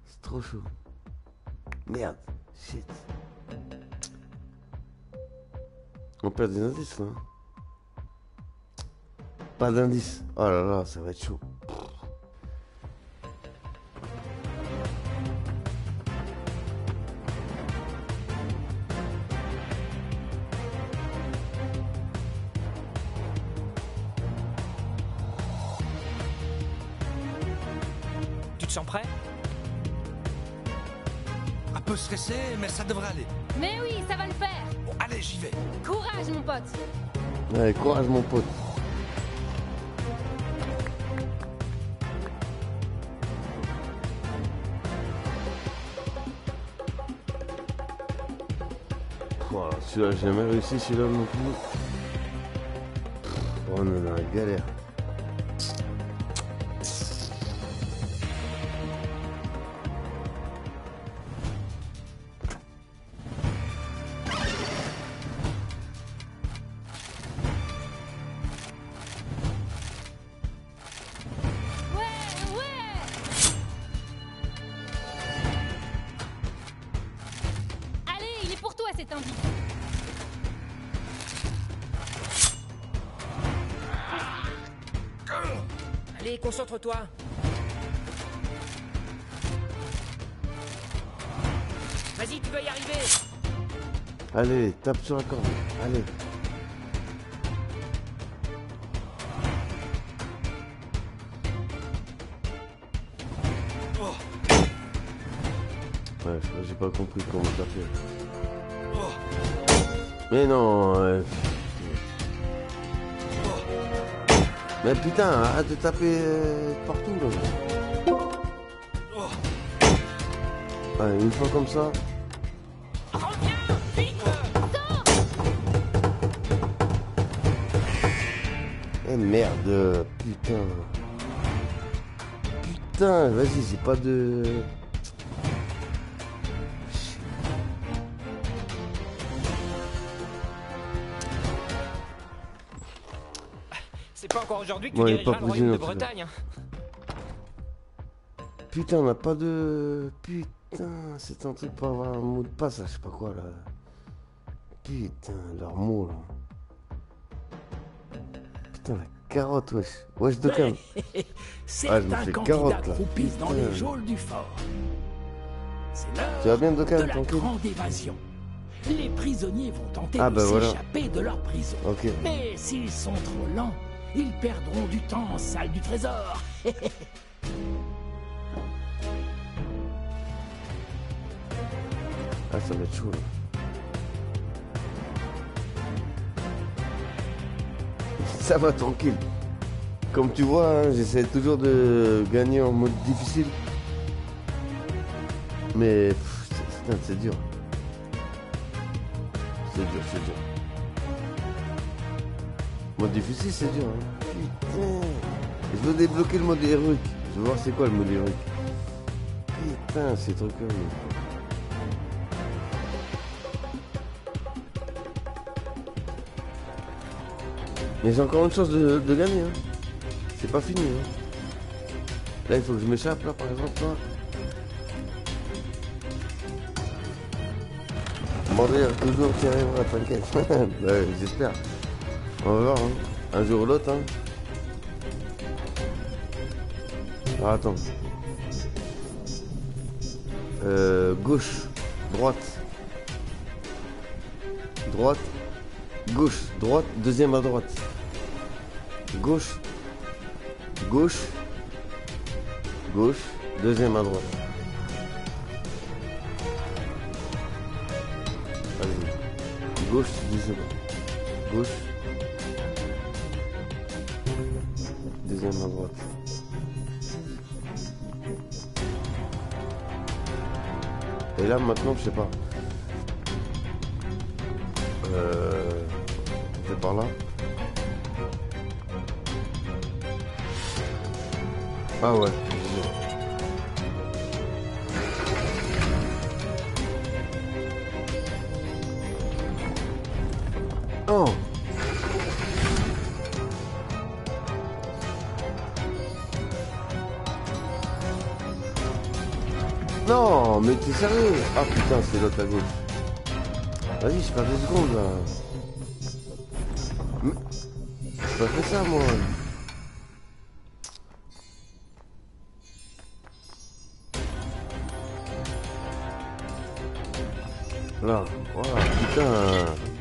C'est trop chaud. Merde, shit. On perd des indices là. Pas d'indices. Oh là là, ça va être chaud. Tu te sens prêt? Peu stressé, mais ça devrait aller. Mais oui, ça va le faire. Bon, allez, j'y vais. Courage, mon pote. Allez, courage, mon pote. Voilà, oh, celui-là, j'ai jamais réussi, celui-là, non plus. Oh, on est dans la galère. Allez, concentre-toi. Vas-y, tu vas y arriver. Allez, tape sur la corde. Allez. Oh. Ouais, j'ai pas compris comment ça fait. Oh. Mais non. Euh... Mais putain, arrête de taper partout là. Allez, une fois comme ça. Reviens, vite, sors. Eh merde, putain. Putain, vas-y, c'est pas de... C'est pas encore aujourd'hui que tu dirigeras le royaume de Bretagne. Putain, on n'a pas de... Putain, c'est tenté de pas avoir un mot de passe, là, je sais pas quoi, là. Putain, leur mot, là. Putain, la carotte, wesh. Wesh de cam. C'est ah, un candidat croupi dans les geôles du fort. C'est l'heure de la grande évasion. Les prisonniers vont tenter ah, de bah, s'échapper voilà. de leur prison. Okay. Mais s'ils sont trop lents, ils perdront du temps en salle du trésor. Ah, ça va être chaud. Ça va tranquille. Comme tu vois, hein, j'essaie toujours de gagner en mode difficile. Mais c'est dur. C'est dur, c'est dur. Mode difficile, c'est dur. Hein. Putain. Je veux débloquer le mode héroïque. Je veux voir c'est quoi le mode héroïque. Putain, c'est trop cool. Mais j'ai encore une chance de, de gagner. Hein. C'est pas fini. Hein. Là, il faut que je m'échappe, là, par exemple. Là. Bon, d'ailleurs, toujours qui arrivera, t'inquiète. Bah, j'espère. Voilà, hein. Un jour ou l'autre. Hein. Ah, attends. Euh, gauche, droite. Droite, gauche, droite, deuxième à droite. Gauche, gauche, gauche, deuxième à droite. Allez, gauche, deuxième. Gauche, deuxième à droite. Et là maintenant, je sais pas. Euh, c'est par là. Ah ouais. Oh. Non, mais t'es sérieux? Ah putain, c'est l'autre à gauche. Vas-y, je perds deux secondes là. Mais... j'ai pas fait ça moi. Là, oh putain.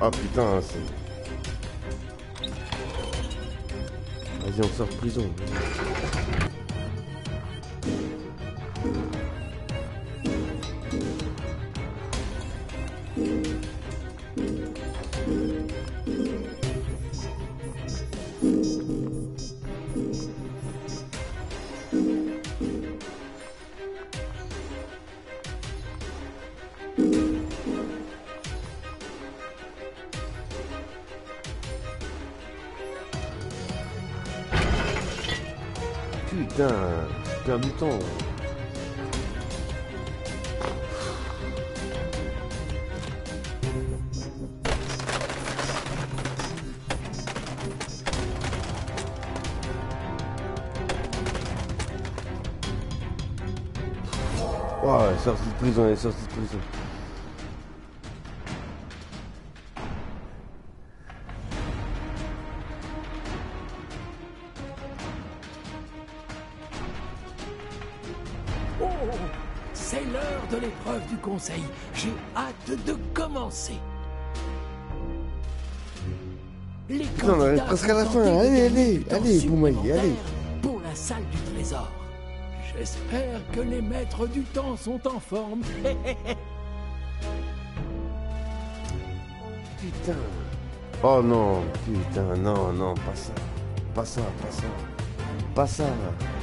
Ah putain, c'est... Vas-y, on sort de prison. Putain, je perds du temps. Oh, elle est sortie de prison, elle est sortie de prison. Oh, c'est l'heure de l'épreuve du conseil. J'ai hâte de commencer. Les candidats non, mais presque à la fin. Allez, allez, allez, Boumaï, allez. Pour la salle du trésor. J'espère que les maîtres du temps sont en forme. Putain. Oh non, putain, non, non, pas ça. Pas ça, pas ça. Pas ça.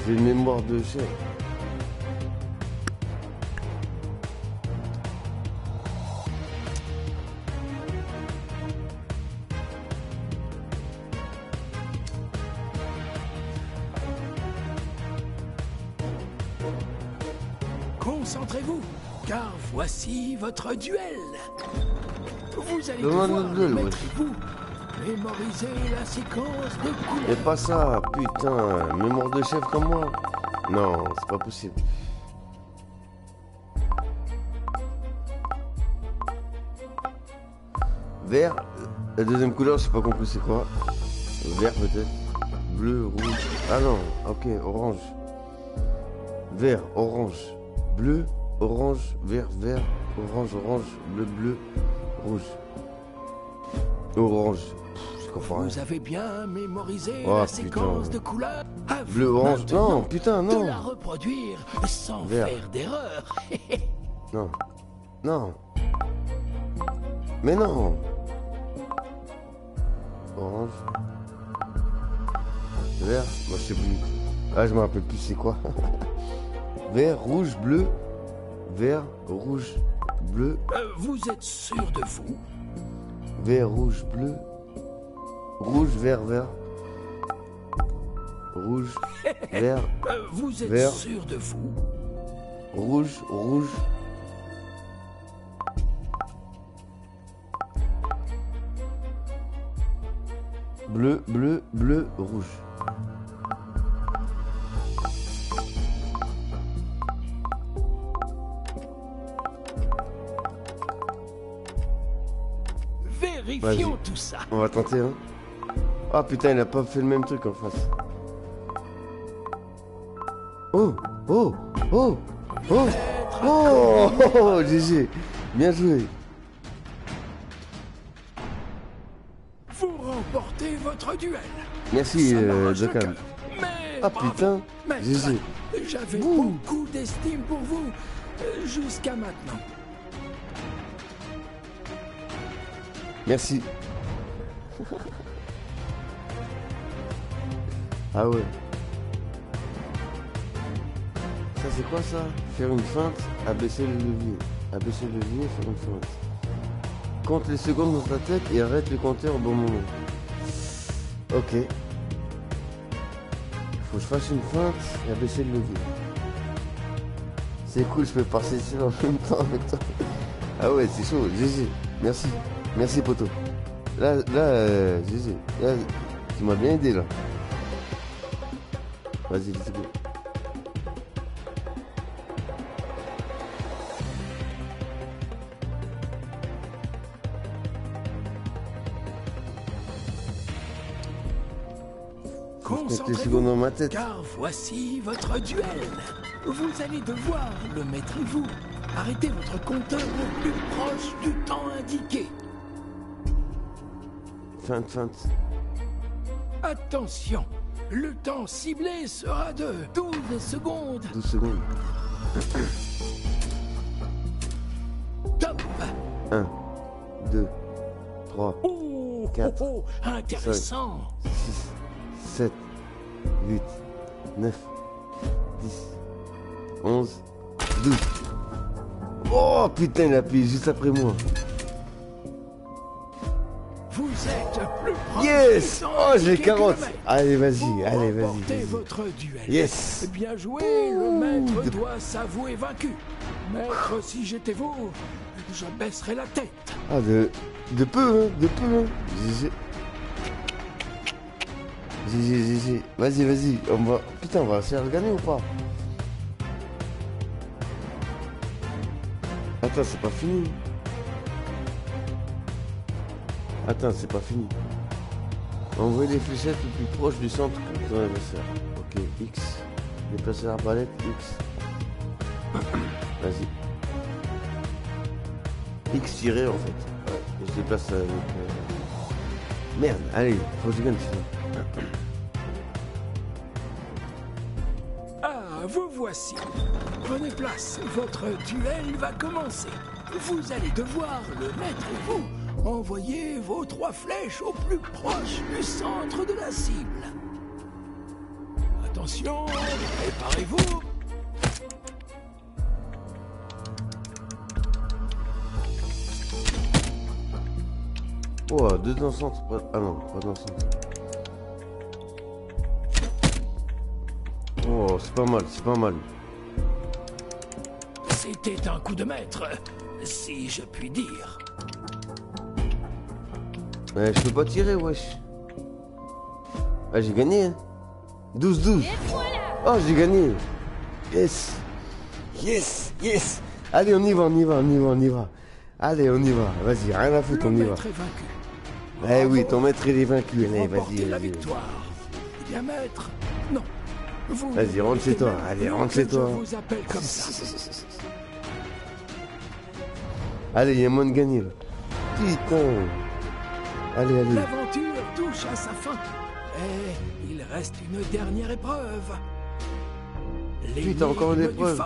J'ai une mémoire de chef. Concentrez-vous, car voici votre duel. Vous allez devoir le mettre vous. Mémorisez la séquence de coups. Et pas ça, putain. Mémoire de chef comme moi. Non, c'est pas possible. Vert. La deuxième couleur, je sais pas compris c'est quoi. Vert peut-être. Bleu, rouge. Ah non, ok, orange. Vert, orange. Bleu, orange, vert, vert, orange, orange, bleu, bleu, rouge. Orange. Pff, je comprends rien. Vous avez bien mémorisé oh, la séquence putain. De couleurs. Bleu, orange, non, putain, non. De la reproduire sans vert. Faire d'erreur. Non. Non. Mais non. Orange. Vert, moi je sais plus. Ah, je me rappelle plus c'est quoi. Vert, rouge, bleu. Vert, rouge, bleu. Euh, vous êtes sûr de vous? Vert, rouge, bleu. Rouge, vert, vert. Rouge, vert. Euh, vous êtes vert. Sûr de vous? Rouge, rouge. Bleu, bleu, bleu, rouge. Vérifions tout ça. On va tenter, hein. Ah putain, il a pas fait le même truc en face. Oh, oh, oh, oh, oh, oh, G G, bien joué. Vous remportez votre duel. Merci, euh, Jokam. Ah putain, G G. J'avais beaucoup d'estime pour vous euh, jusqu'à maintenant. Merci. Ah ouais. Ça c'est quoi ça? Faire une feinte, abaisser le levier. Abaisser le levier, faire une feinte. Compte les secondes dans ta tête et arrête le compteur au bon moment. Ok. Faut que je fasse une feinte et abaisser le levier. C'est cool, je peux passer ici en même temps avec toi. Ah ouais, c'est chaud, G G. Merci. Merci poteau. Là, là, euh, G G. Là, tu m'as bien aidé là. Vas-y, let's go. Concentrez-vous, dans ma tête. Car voici votre duel. Vous allez devoir le mettre et vous. Arrêtez votre compteur au plus proche du temps indiqué. Feinte, feinte. Attention. Le temps ciblé sera de douze secondes. douze secondes. Top. un, deux, trois, oh, quatre, oh, oh, intéressant. cinq, six, sept, huit, neuf, dix, onze, douze. Oh putain, il a appuyé juste après moi. Vous êtes plus proche. Yes. Oh, j'ai quarante. Allez, vas-y, allez, vas-y. Votre duel. Yes. Bien joué, le maître de... doit s'avouer vaincu. Maître, si j'étais vous, je baisserais la tête. Ah, de, de peu, hein, de peu. G G. G G, G G. Vas-y, vas-y, on va... Putain, on va essayer de gagner ou pas? Attends, c'est pas fini. Attends, c'est pas fini. Envoyez les fléchettes le plus proche du centre de l'adversaire. Ok, X. Déplacer l'arbalète, X. Vas-y. X tiré en fait. Ouais, je déplace avec... Euh... Merde, allez, faut que je gagne ça. Ah, vous voici. Prenez place, votre duel va commencer. Vous allez devoir le mettre vous. Envoyez vos trois flèches au plus proche du centre de la cible. Attention, préparez-vous. Oh, deux dans le centre. Ah non, pas dans le centre. Oh, c'est pas mal, c'est pas mal. C'était un coup de maître, si je puis dire. Ouais, je peux pas tirer, wesh. Ah, j'ai gagné, hein. douze douze. Oh, j'ai gagné. Yes. Yes, yes. Allez, on y va, on y va, on y va, on y va. Allez, on y va. Vas-y, rien à foutre, on y va. Eh oui, ton maître, il est vaincu. Allez, vas-y, vas-y. Bien, maître. Non. Vas-y, rentre chez toi. Allez, rentre chez toi. Je vous appelle comme ça. Allez, il y a moins de gagner, là. Putain. Allez, allez. L'aventure touche à sa fin. Et il reste une dernière épreuve. Putain, encore une épreuve.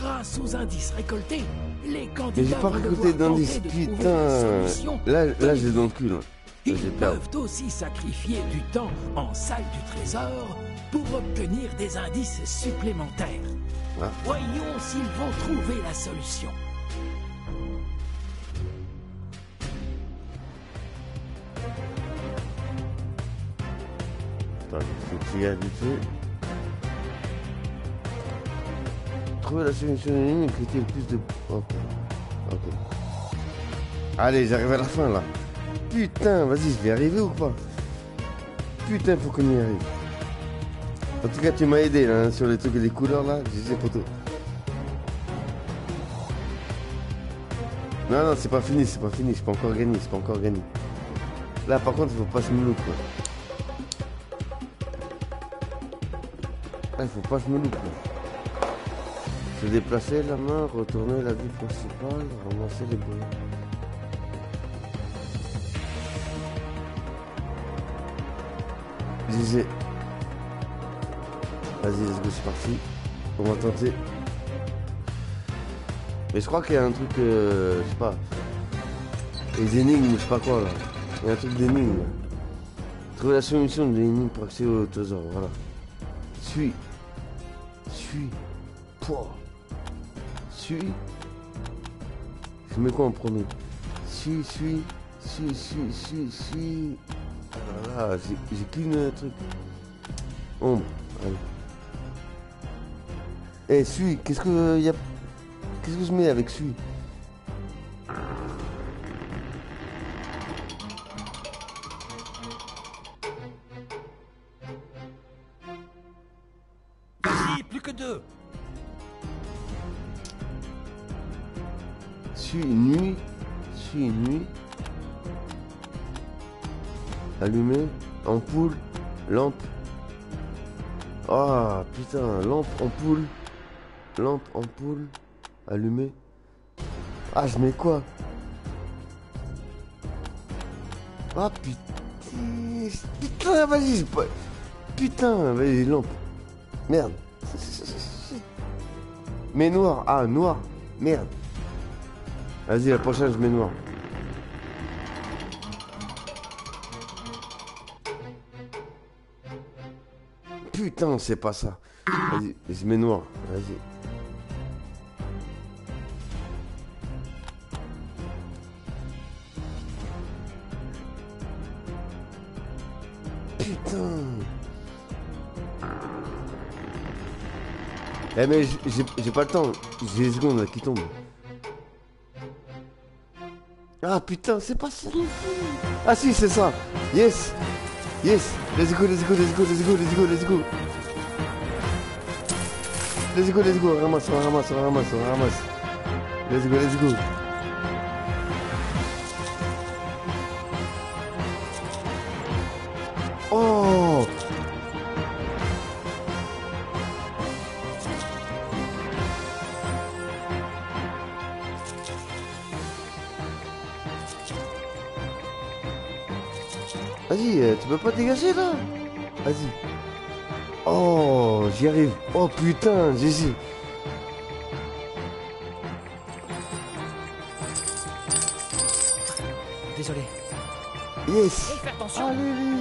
Grâce aux indices récoltés, les candidats. Mais j'ai pas récolté d'indices, putain. Là, là, j'ai dans le cul. Là. Ils peuvent aussi sacrifier du temps en salle du trésor pour obtenir des indices supplémentaires. Ah. Voyons s'ils vont trouver la solution. Il y a du feu. Trouver la solution de l'ennemi qui était le plus de... Ok. Ok. Allez, j'arrive à la fin là. Putain, vas-y, je vais arriver ou pas? Putain, faut qu'on y arrive. En tout cas, tu m'as aidé là, hein, sur les trucs et les couleurs là. J'ai des poteaux. Non, non, c'est pas fini, c'est pas fini. Je peux encore gagner, je peux encore gagner. Là par contre il faut pas se mouler quoi. Là il faut pas se mouler quoi. Se déplacer la main, retourner la vue principale, ramasser les boules. Vas-y, let's go, c'est parti. On va tenter. Mais je crois qu'il y a un truc, euh, je sais pas. Les énigmes, je sais pas quoi là. Il y a un truc d'énigme. Trouver la solution de l'énigme pour accéder au trésor. Voilà. Suis. Suis. Pouah. Suis. Je mets quoi en premier? Suis, suis. Suis, suis, suis, suis. Voilà, j'ai qu'une truc. Ombre. Allez. Eh, hey, suis, qu'est-ce que euh, y a... Qu'est-ce que je mets avec suis? Vas-y, plus que deux. Suis nuit, suis nuit. Allumer, ampoule, lampe. Ah putain, lampe, ampoule. Lampe, ampoule, allumée. Ah, je mets quoi? Ah, putain. Putain, vas-y, pas... Putain, vas-y, lampe. Merde. Mais noir, ah, noir. Merde. Vas-y, la prochaine, je mets noir. Putain, c'est pas ça. Vas-y, je mets noir. Vas-y. Eh mais j'ai pas le temps, j'ai les secondes là qui tombent. Ah putain, c'est pas ça. Ah si, c'est ça. Yes. Yes. Let's go, let's go, let's go, let's go, let's go, let's go. Let's go, let's go, ramasse, on ramasse, on ramasse, on ramasse. Let's go, let's go. Oh. Vas-y, tu peux pas te dégager là? Vas-y. Oh, j'y arrive. Oh putain, G G. Désolé. Yes. Hey, fais attention. Allez, allez.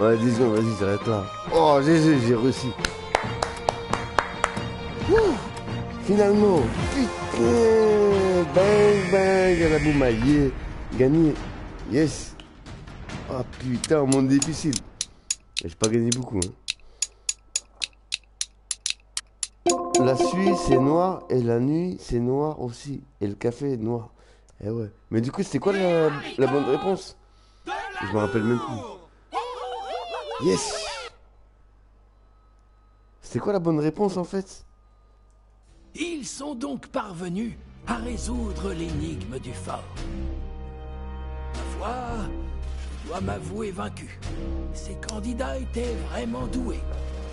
Ouais, disons, vas-y, j'arrête là. Oh, G G, j'ai réussi. Ouh, finalement. Putain. Bang, bang. À la boumaillée. Gagné. Yes. Ah putain, monde difficile. J'ai pas gagné beaucoup. Hein. La suie c'est noir et la nuit c'est noir aussi. Et le café est noir. Eh ouais. Mais du coup c'était quoi la, la bonne réponse? Je me rappelle même plus. Yes. C'était quoi la bonne réponse en fait? Ils sont donc parvenus à résoudre l'énigme du fort. Ma foi... Je dois m'avouer vaincu. Ces candidats étaient vraiment doués.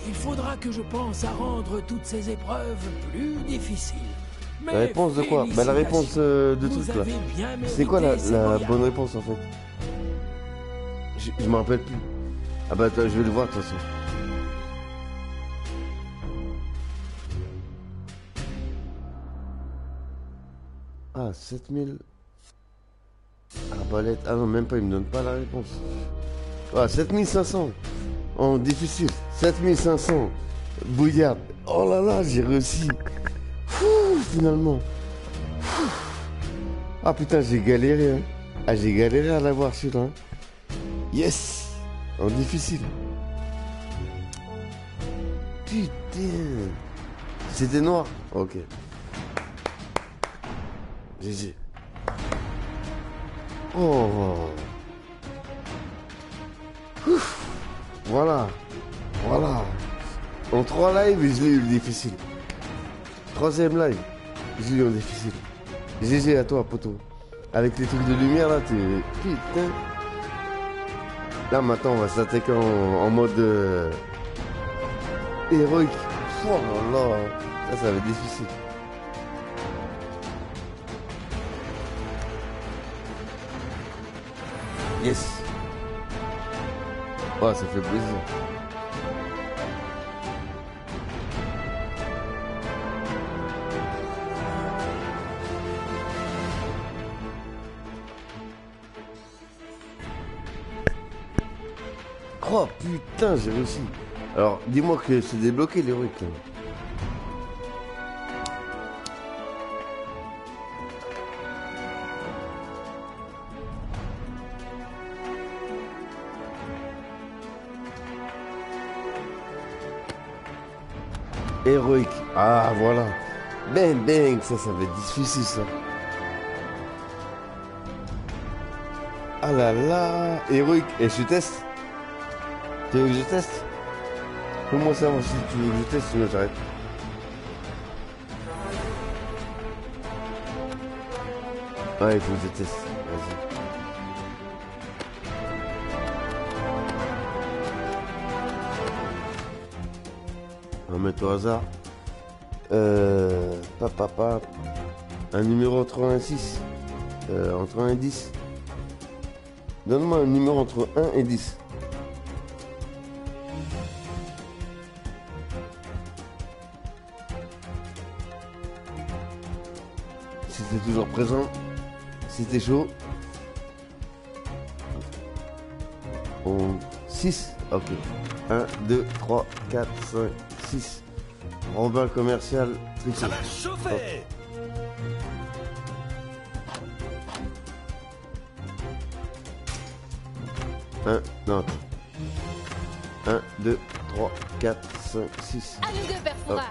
Il faudra que je pense à rendre toutes ces épreuves plus difficiles. Mais la réponse de quoi? Bah la réponse euh, de truc là. C'est quoi la, la bonne réponse en fait? Je, je me rappelle plus. Ah bah je vais le voir de toute façon. Ah, sept mille... Arbalète, ah non même pas, il me donne pas la réponse. Ah, sept mille cinq cents en difficile, sept mille cinq cents Boyard. Oh là là, j'ai réussi. Ouh, finalement. Ouh. Ah putain, j'ai galéré hein. Ah, j'ai galéré à l'avoir celui-là hein. Yes. En difficile. Putain. C'était noir. Ok. G G. Oh. Ouf. Voilà. Voilà. En trois lives, je l'ai eu le difficile. Troisième live, je l'ai eu le difficile. G G à toi, poteau. Avec les trucs de lumière là, t'es... Putain. Là maintenant on va s'attaquer en, en mode... Euh... héroïque. Oh là là. Ça, ça va être difficile. Yes. Oh, ça fait plaisir. Oh putain, j'ai réussi. Alors, dis-moi que c'est débloqué les rues. Héroïque. Ah, voilà. Bang, bang. Ça, ça va être difficile, ça. Ah là là. Héroïque. Et je teste. Tu veux que je teste? Comment ça, moi, si tu veux que je teste, sinon j'arrête. Ouais, il faut que je teste. Vas-y. On va mettre au hasard. Euh. Papa, papa. Un numéro trente-six. Euh, entre un et dix. Donne-moi un numéro entre un et dix. Si t'es toujours présent. Si t'es chaud. On... six. Ok. un, deux, trois, quatre, cinq, six. Robin commercial, trichot. Ça va chauffer. un, non. un, deux, trois, quatre, cinq, six. À nous deux, père Foura.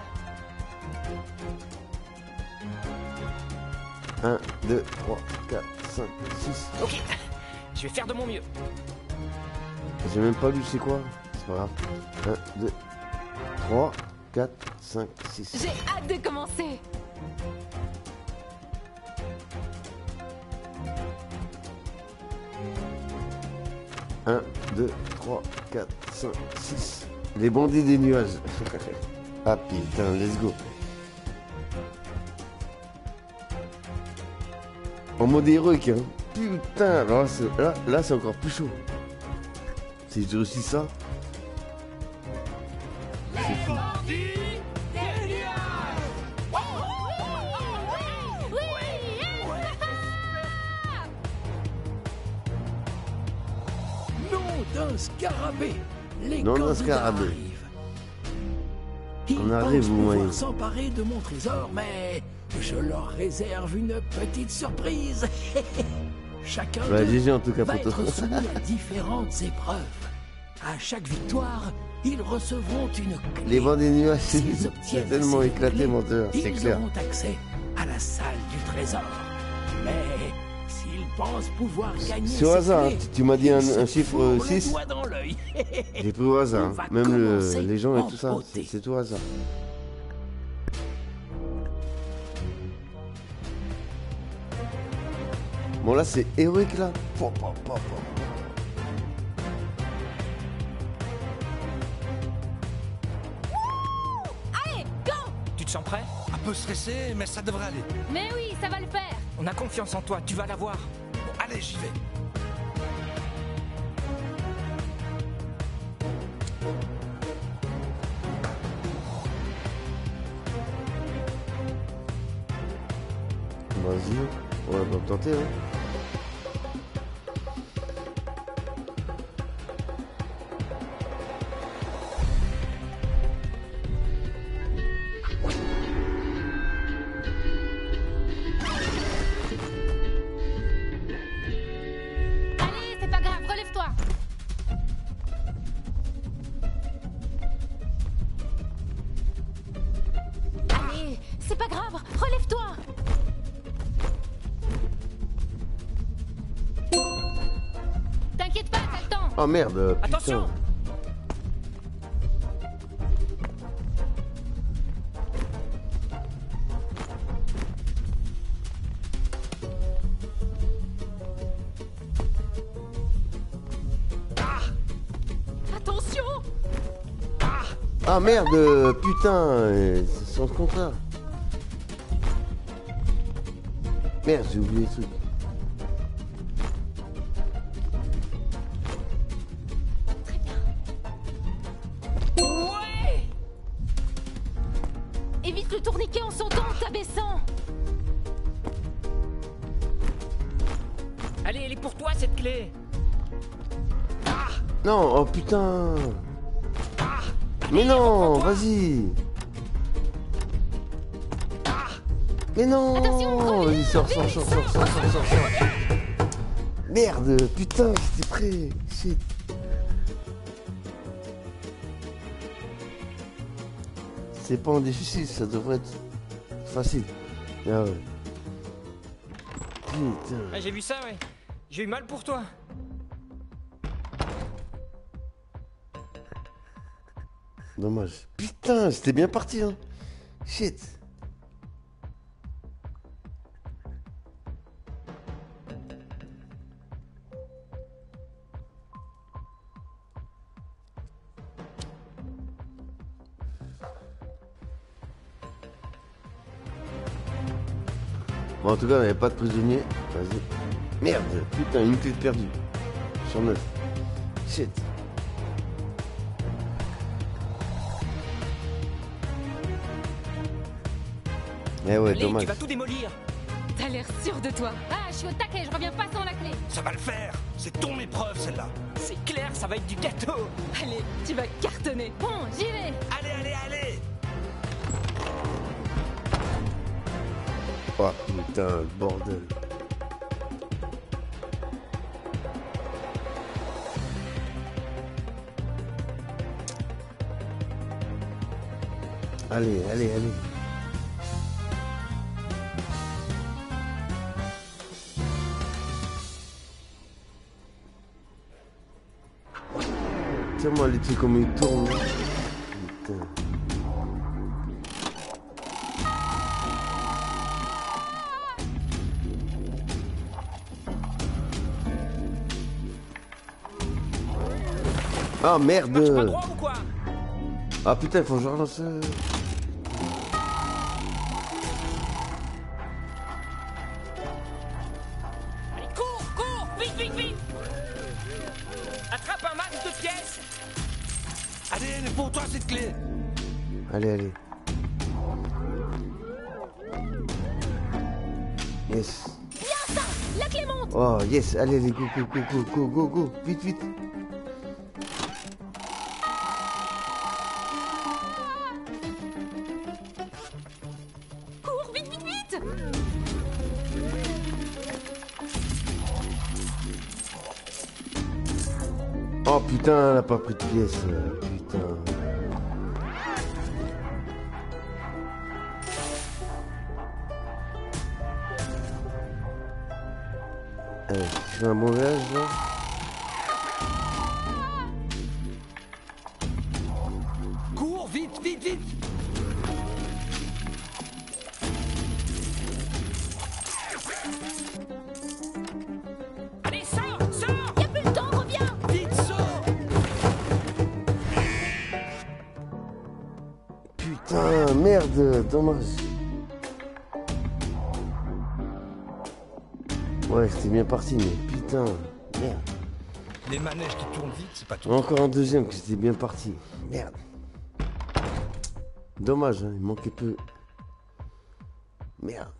un, deux, trois, quatre, cinq, six. Ok, je vais faire de mon mieux. J'ai même pas lu, c'est quoi? C'est pas grave. un, deux, trois, quatre, cinq, six. J'ai hâte de commencer. un, deux, trois, quatre, cinq, six. Les bandits des nuages. Ah putain, let's go. En mode héroïque, hein. Putain, alors là, là c'est encore plus chaud. Si je réussis ça. Scarabée, les non, non, scarabée. Arrivent. Ils on arrive, vous voyez. S'emparer de mon trésor, mais je leur réserve une petite surprise. Chacun bah, d'eux en tout cas, va être soumis à différentes épreuves. À chaque victoire, ils recevront une clé. Les bancs des nuages, c'est tellement éclaté, mon dieu. C'est clair. Ils auront accès à la salle du trésor. Mais s'ils pensent pouvoir gagner sur hasard, clés, tu m'as dit un, un chiffre euh, six. J'ai pris au hasard, hein. Même le, les gens et tout ça, c'est tout hasard. Bon là c'est héroïque là. Pop, pop, pop, pop. Tu te sens prêt? Un peu stressé, mais ça devrait aller. Mais oui, ça va le faire. On a confiance en toi, tu vas l'avoir. Bon, allez, j'y vais. Vas-y, on va pas me tenter, hein. C'est pas grave, relève-toi. T'inquiète pas, t'as le temps. Oh merde, putain. Attention. Ah merde, euh, putain, euh, c'est sans contrat. Merde, j'ai oublié le truc. Très bien. Ouais. Évite le tourniquet en sautant, en t'abaissant. Allez, elle est pour toi cette clé. Ah. Non, oh putain. Ah. Mais allez, non, vas-y. Mais non, il sort, sort, sort, sort, sort, sort, sort, sort. Merde, putain, j'étais prêt. Shit. C'est pas un déficit, ça devrait être facile. Ah ouais. Putain. Ah, j'ai vu ça, ouais. J'ai eu mal pour toi. Dommage. Putain, c'était bien parti, hein. Shit. Bon, en tout cas, on n'avait pas de prisonnier. Vas-y. Merde, putain, une clé de perdu. Sur neuf. Shit. Eh ouais, allez, dommage. Tu vas tout démolir. T'as l'air sûr de toi. Ah, je suis au taquet, je reviens pas sans la clé. Ça va le faire. C'est ton épreuve, celle-là. C'est clair, ça va être du gâteau. Allez, tu vas cartonner. Bon, j'y vais. Allez, allez, allez. Oh putain, bordel. Allez, allez, allez. Tiens-moi les trucs comme ils tournent. Putain. Ah merde! Ah putain, il faut que je relance. Allez, cours, cours, vite, vite, vite! Attrape un max de pièces! Allez, elle est pour toi cette clé! Allez, allez. Yes! Bien ça! La clé monte! Oh yes, allez, allez, go, go, go, go, go, go, vite, vite! Oh putain, elle a pas pris de pièces, putain. Allez, je fais un bon voyage là. Cours, vite, vite, vite. Allez, sors, sors. Y'a plus le temps, reviens. Vite, sors. Putain, merde, dommage. Ouais, c'était bien parti, mais putain, merde. Les manèges qui tournent vite, c'est pas tout. Encore un deuxième que c'était bien parti. Merde. Dommage, hein, il manquait peu. Merde.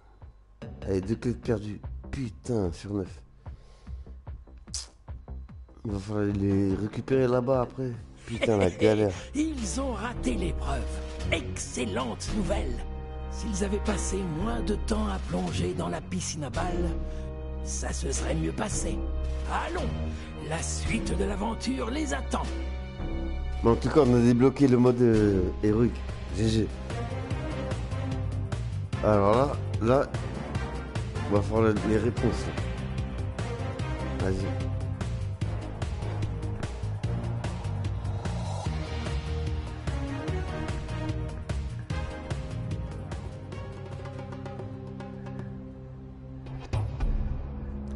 Allez, deux clés perdues. Putain, sur neuf. Il va falloir les récupérer là-bas après. Putain, la galère. Ils ont raté l'épreuve. Excellente nouvelle. S'ils avaient passé moins de temps à plonger dans la piscine à balles, ça se serait mieux passé. Allons, la suite de l'aventure les attend. Mais en tout cas, on a débloqué le mode euh, héroïque. G G. Alors là, là... on va faire les réponses. Vas-y.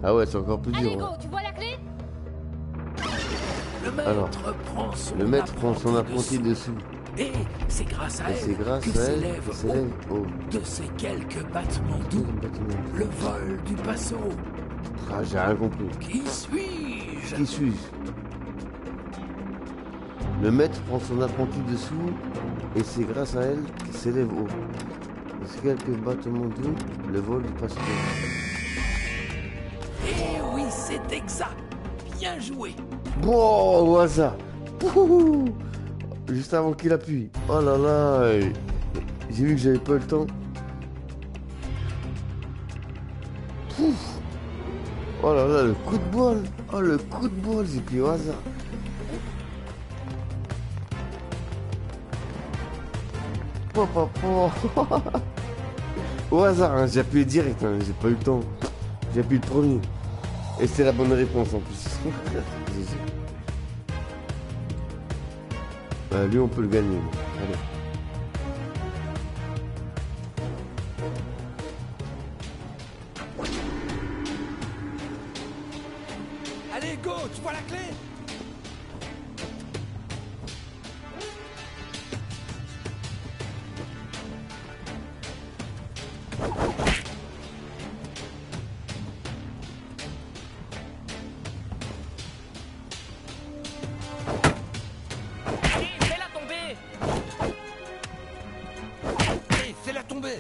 Ah ouais, c'est encore plus dur. Allez, go, hein. Tu vois la clé? Le maître Alors, prend son le maître apprenti prend son apprenti dessous. Et c'est grâce à elle que s'élève au de ces quelques battements doux le vol du Paso. Ah, j'ai rien compris. Qui suis-je? Qui suis-je? Le maître prend son apprenti dessous et c'est grâce à elle qu'il s'élève haut. De ces quelques battements doux, le vol du Paso. Eh oui, c'est exact. Bien joué. Bon, wow, ça. Pouhou. Juste avant qu'il appuie. Oh là là. J'ai vu que j'avais pas le temps. Pouf. Oh là là, le coup de bol. Oh, le coup de bol, j'ai pris au hasard. Oh, oh, oh. Au hasard, hein, j'ai appuyé direct, hein, j'ai pas eu le temps. J'ai appuyé le premier. Et c'est la bonne réponse en plus. Bah, lui, on peut le gagner. Allez. Allez, go, tu vois la clé? Allez, fais-la tomber! Allez, fais-la tomber!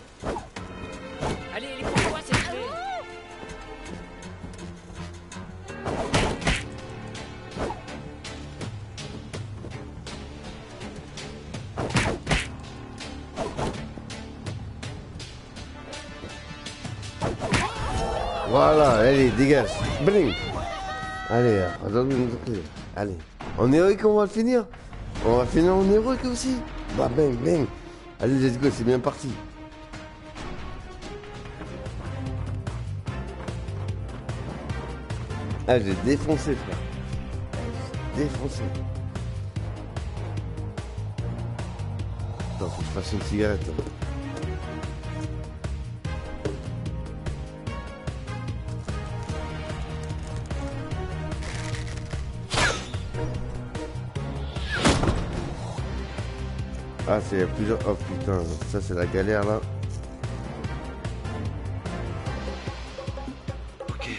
Allez, les pourquoi c'est clé? Voilà, allez, dégage. Bling. Allez, allez. En héroïque, on va le finir. On va finir en héroïque aussi. Bah, bang, bang. Allez, let's go, c'est bien parti. Ah, j'ai défoncé, frère. J'ai défoncé. Attends, faut que je fasse une cigarette. Hein. Ah, c'est plusieurs. Oh putain, ça c'est la galère là. Ok.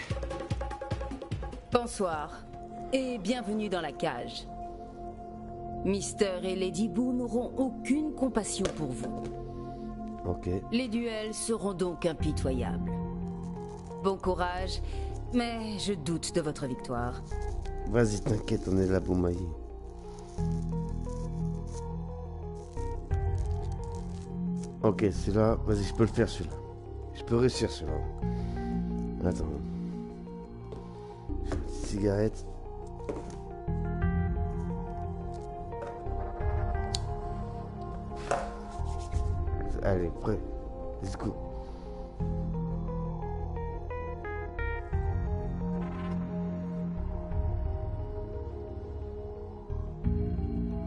Bonsoir et bienvenue dans la cage. Mister et Lady Boo n'auront aucune compassion pour vous. Ok. Les duels seront donc impitoyables. Bon courage, mais je doute de votre victoire. Vas-y, t'inquiète, on est là pour mailler. Ok, c'est là. Vas-y, je peux le faire celui-là. Je peux réussir celui-là. Attends. Cigarette. Allez, prêt. Let's go.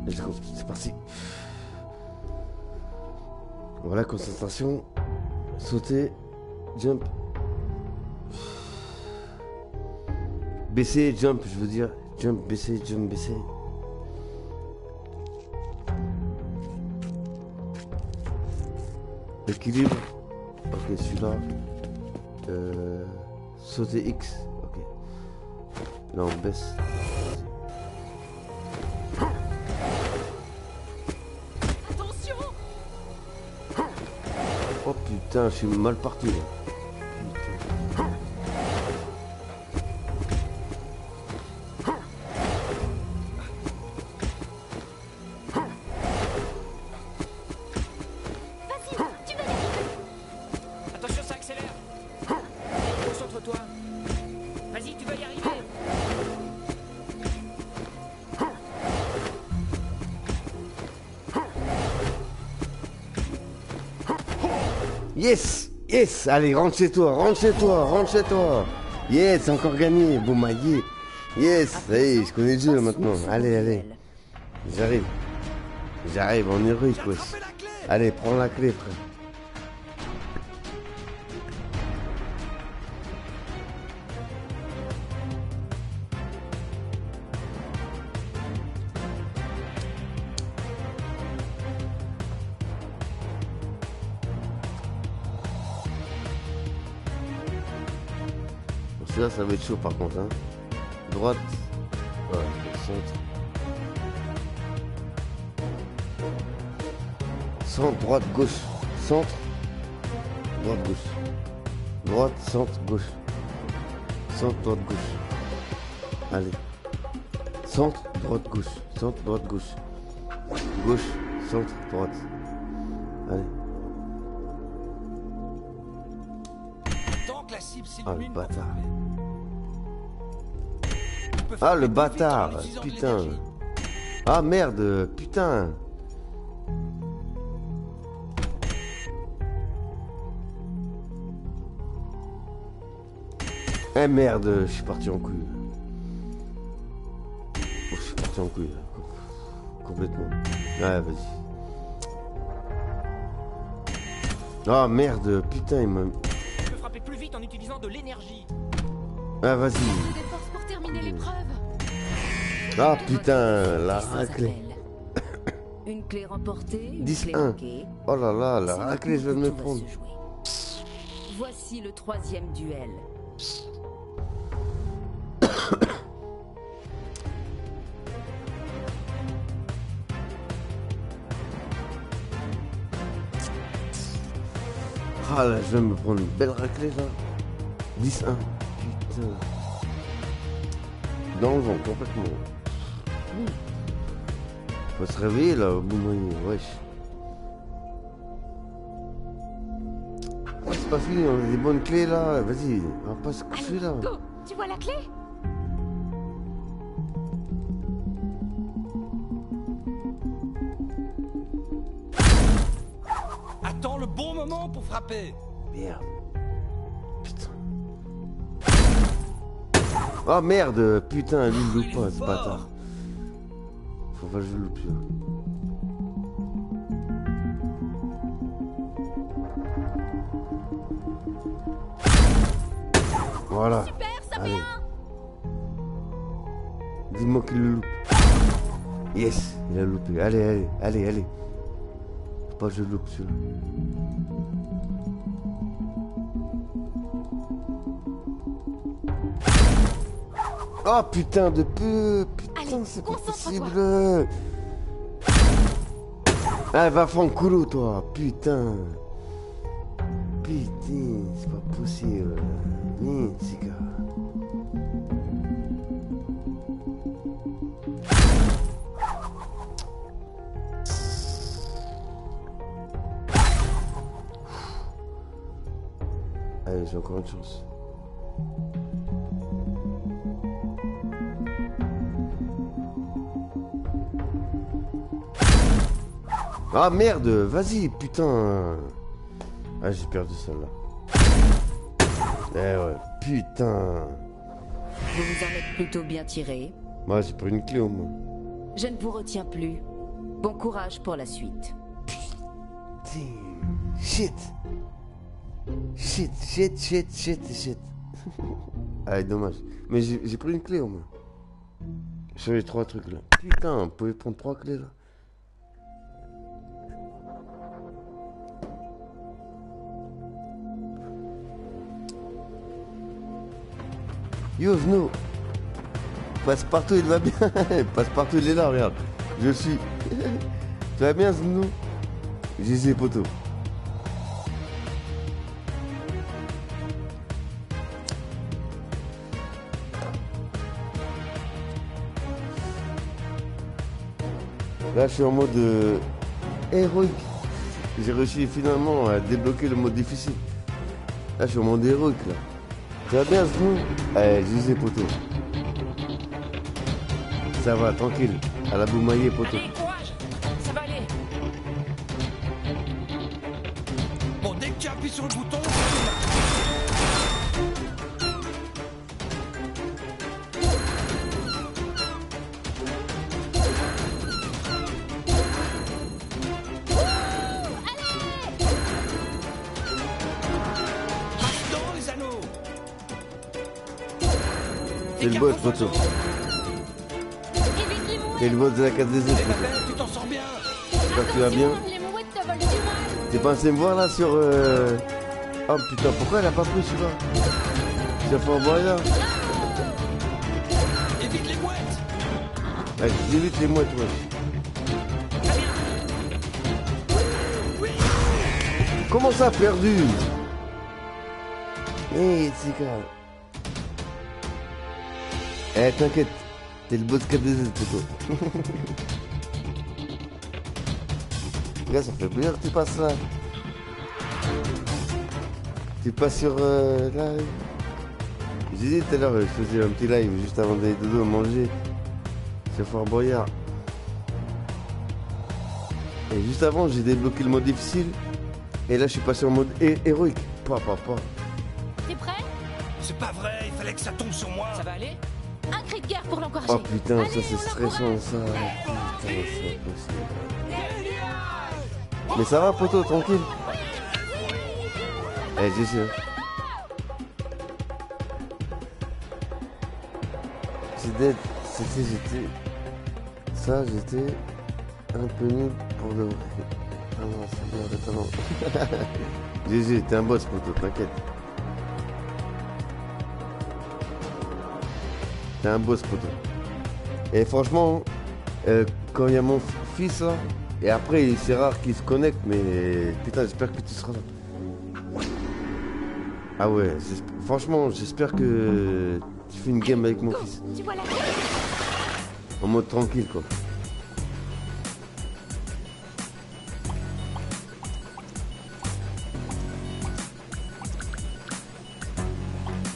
Let's go, c'est parti. Voilà, concentration, sauter, jump, baisser, jump, je veux dire, jump, baisser, jump, baisser. Équilibre, ok, celui-là, euh, sauter X, ok, là on baisse. Oh putain, je suis mal parti là. Vas-y, tu vas vite. Attention, ça accélère. Concentre-toi. Vas-y, tu vas y arriver. Yes, yes, allez, rentre chez toi, rentre chez toi, rentre chez toi. Yes, encore gagné, bon maillé. Yes, ça y est, je connais le jeu maintenant. Allez, allez. J'arrive. J'arrive, on est rude, quoi. Allez, prends la clé, frère. Là, ça va être chaud par contre. Hein. Droite. Voilà, centre. Centre, droite, gauche. Centre. Droite, gauche. Droite, centre, gauche. Centre, droite, gauche. Allez. Centre, droite, gauche. Centre, droite, gauche. Gauche, centre, droite. Allez. Ah le bâtard. Ah le bâtard. Putain. Ah merde. Putain. Eh merde. Je suis parti en couille. Oh, je suis parti en couille. Complètement. Ouais vas-y. Ah merde. Putain il m'a... plus vite en utilisant de l'énergie. Ah vas-y. Ah putain, la raclée. Une clé remportée, une dix, clé manquée. Oh là là, la raclée, je vais me prendre. Voici le troisième duel. Ah là, je vais me prendre une belle raclée là. dix un. Putain. Dans le vent, complètement. Mmh. Faut se réveiller là, au bout de nuit, wesh. Ah, c'est pas fini, on a des bonnes clés là. Vas-y, on va pas se coucher là. Go. Tu vois la clé? Attends le bon moment pour frapper. Merde. Putain. Oh merde, putain, lui il loupe pas, ce bâtard. Faut pas que je le loupe. Voilà. Super, ça fait un. Dis-moi qu'il le loupe. Yes, il a loupé. Allez, allez, allez, allez. Pas je loupe celui-là. Oh putain de peu. Putain c'est pas possible. Ah va faire un coulo toi. Putain. Putain c'est pas possible. Ni tika. Allez, j'ai encore une chance. Ah merde, vas-y, putain. Ah, j'ai perdu celle-là. Eh ouais, putain. Vous vous en êtes plutôt bien tiré. Moi, j'ai pris une clé au moins. Je ne vous retiens plus. Bon courage pour la suite. Putain. Shit. Shit, shit, shit, shit, shit. Ah, dommage. Mais j'ai pris une clé au moins. Sur les trois trucs là. Putain, on pouvait prendre trois clés là. Yo, Snow. Passe partout, il va bien. Passe partout, il est là, regarde. Je suis. Tu vas bien, Snow? J'ai ses poteaux. Là, je suis en mode euh, héroïque. J'ai réussi finalement à débloquer le mode difficile. Là, je suis en mode héroïque. Là. Ça va bien, ce coup ? Allez, je les poteaux. Ça va, tranquille. À la boumaillée, poteau. Allez, courage. Ça va aller. Bon, dès que tu appuies sur le bouton... C'est le boss, poteau. C'est le boss de la case des autres, poteau. Tu t'en sors bien. J'espère que tu vas bien. T'es passé me voir là sur... Euh... Oh putain, pourquoi elle a pas pris celui-là? C'est Fort Boyard. Évite les mouettes. Allez, évite les mouettes, ouais. Oui. Comment ça, perdu? Eh, c'est grave. Eh, t'inquiète. T'es le boss quatre D Z, plutôt. Regarde, ça fait plaisir que tu passes là. Tu passes sur euh, là. J'ai dit tout à l'heure, je faisais un petit live juste avant d'aller dodo à manger. C'est Fort Boyard. Et juste avant, j'ai débloqué le mode difficile. Et là, je suis passé en mode hé héroïque. Pa, pa, pa. T'es prêt? C'est pas vrai, il fallait que ça tombe sur moi. Ça va aller? Un cri de guerre pour l'encourager. Oh putain, allez, ça c'est stressant ça. Putain, c'est impossible. Mais ça va, poteau, tranquille. Eh, j'ai sûr. C'est dead. C'était, j'étais. Ça, j'étais un peu nul pour le. Ah non, c'est bien, attends. G G, t'es un boss, poteau, t'inquiète. T'es un boss, poteau. Et franchement, euh, quand il y a mon fils là, et après, c'est rare qu'il se connecte, mais putain, j'espère que tu seras là. Ah ouais, franchement, j'espère que tu fais une game avec mon fils. En mode tranquille, quoi.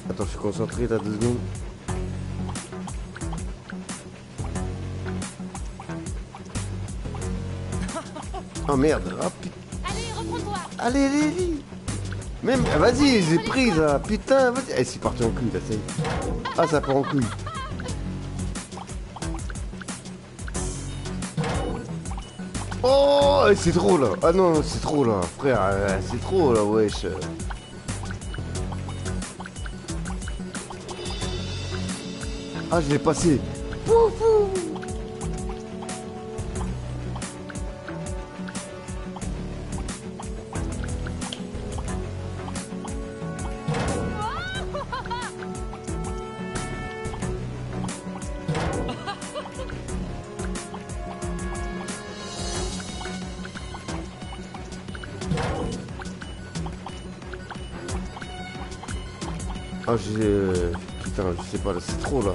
Attends, je suis concentré, t'as deux secondes. Oh merde, oh putain. Allez, reprends-toi. Allez, allez, allez. Même, ah, vas-y, j'ai pris là, putain, vas-y. Eh, c'est parti en couille, là, ça y est. Ah, ça part en couille. Oh, c'est trop là. Ah non, c'est trop là, frère, c'est trop là, wesh. Ah, je l'ai passé. Poufou. Ah, j'ai... Putain, je sais pas, là, c'est trop, là.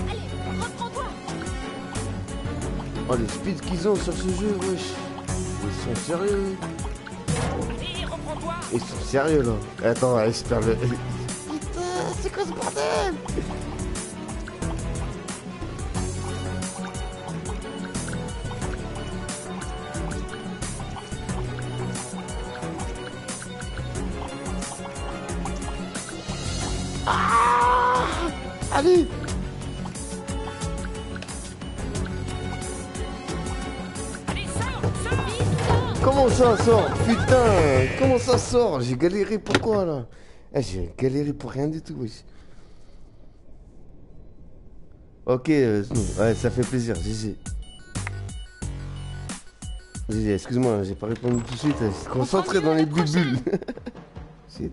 Allez, reprends-toi. Oh, les speeds qu'ils ont sur ce jeu, wesh. Ils sont sérieux. Allez, reprends-toi. Ils sont sérieux, là. Attends, allez, se perd le... Putain, c'est quoi ce bordel? Allez! Allez, sors, sors, vite, sors. Comment ça sort? Putain! Comment ça sort? J'ai galéré pour quoi là? Ah, j'ai galéré pour rien du tout, wesh. Ok, euh, ouais, ça fait plaisir, G G. G G, excuse-moi, j'ai pas répondu tout de suite, je suis concentré dans les bulles. Shit.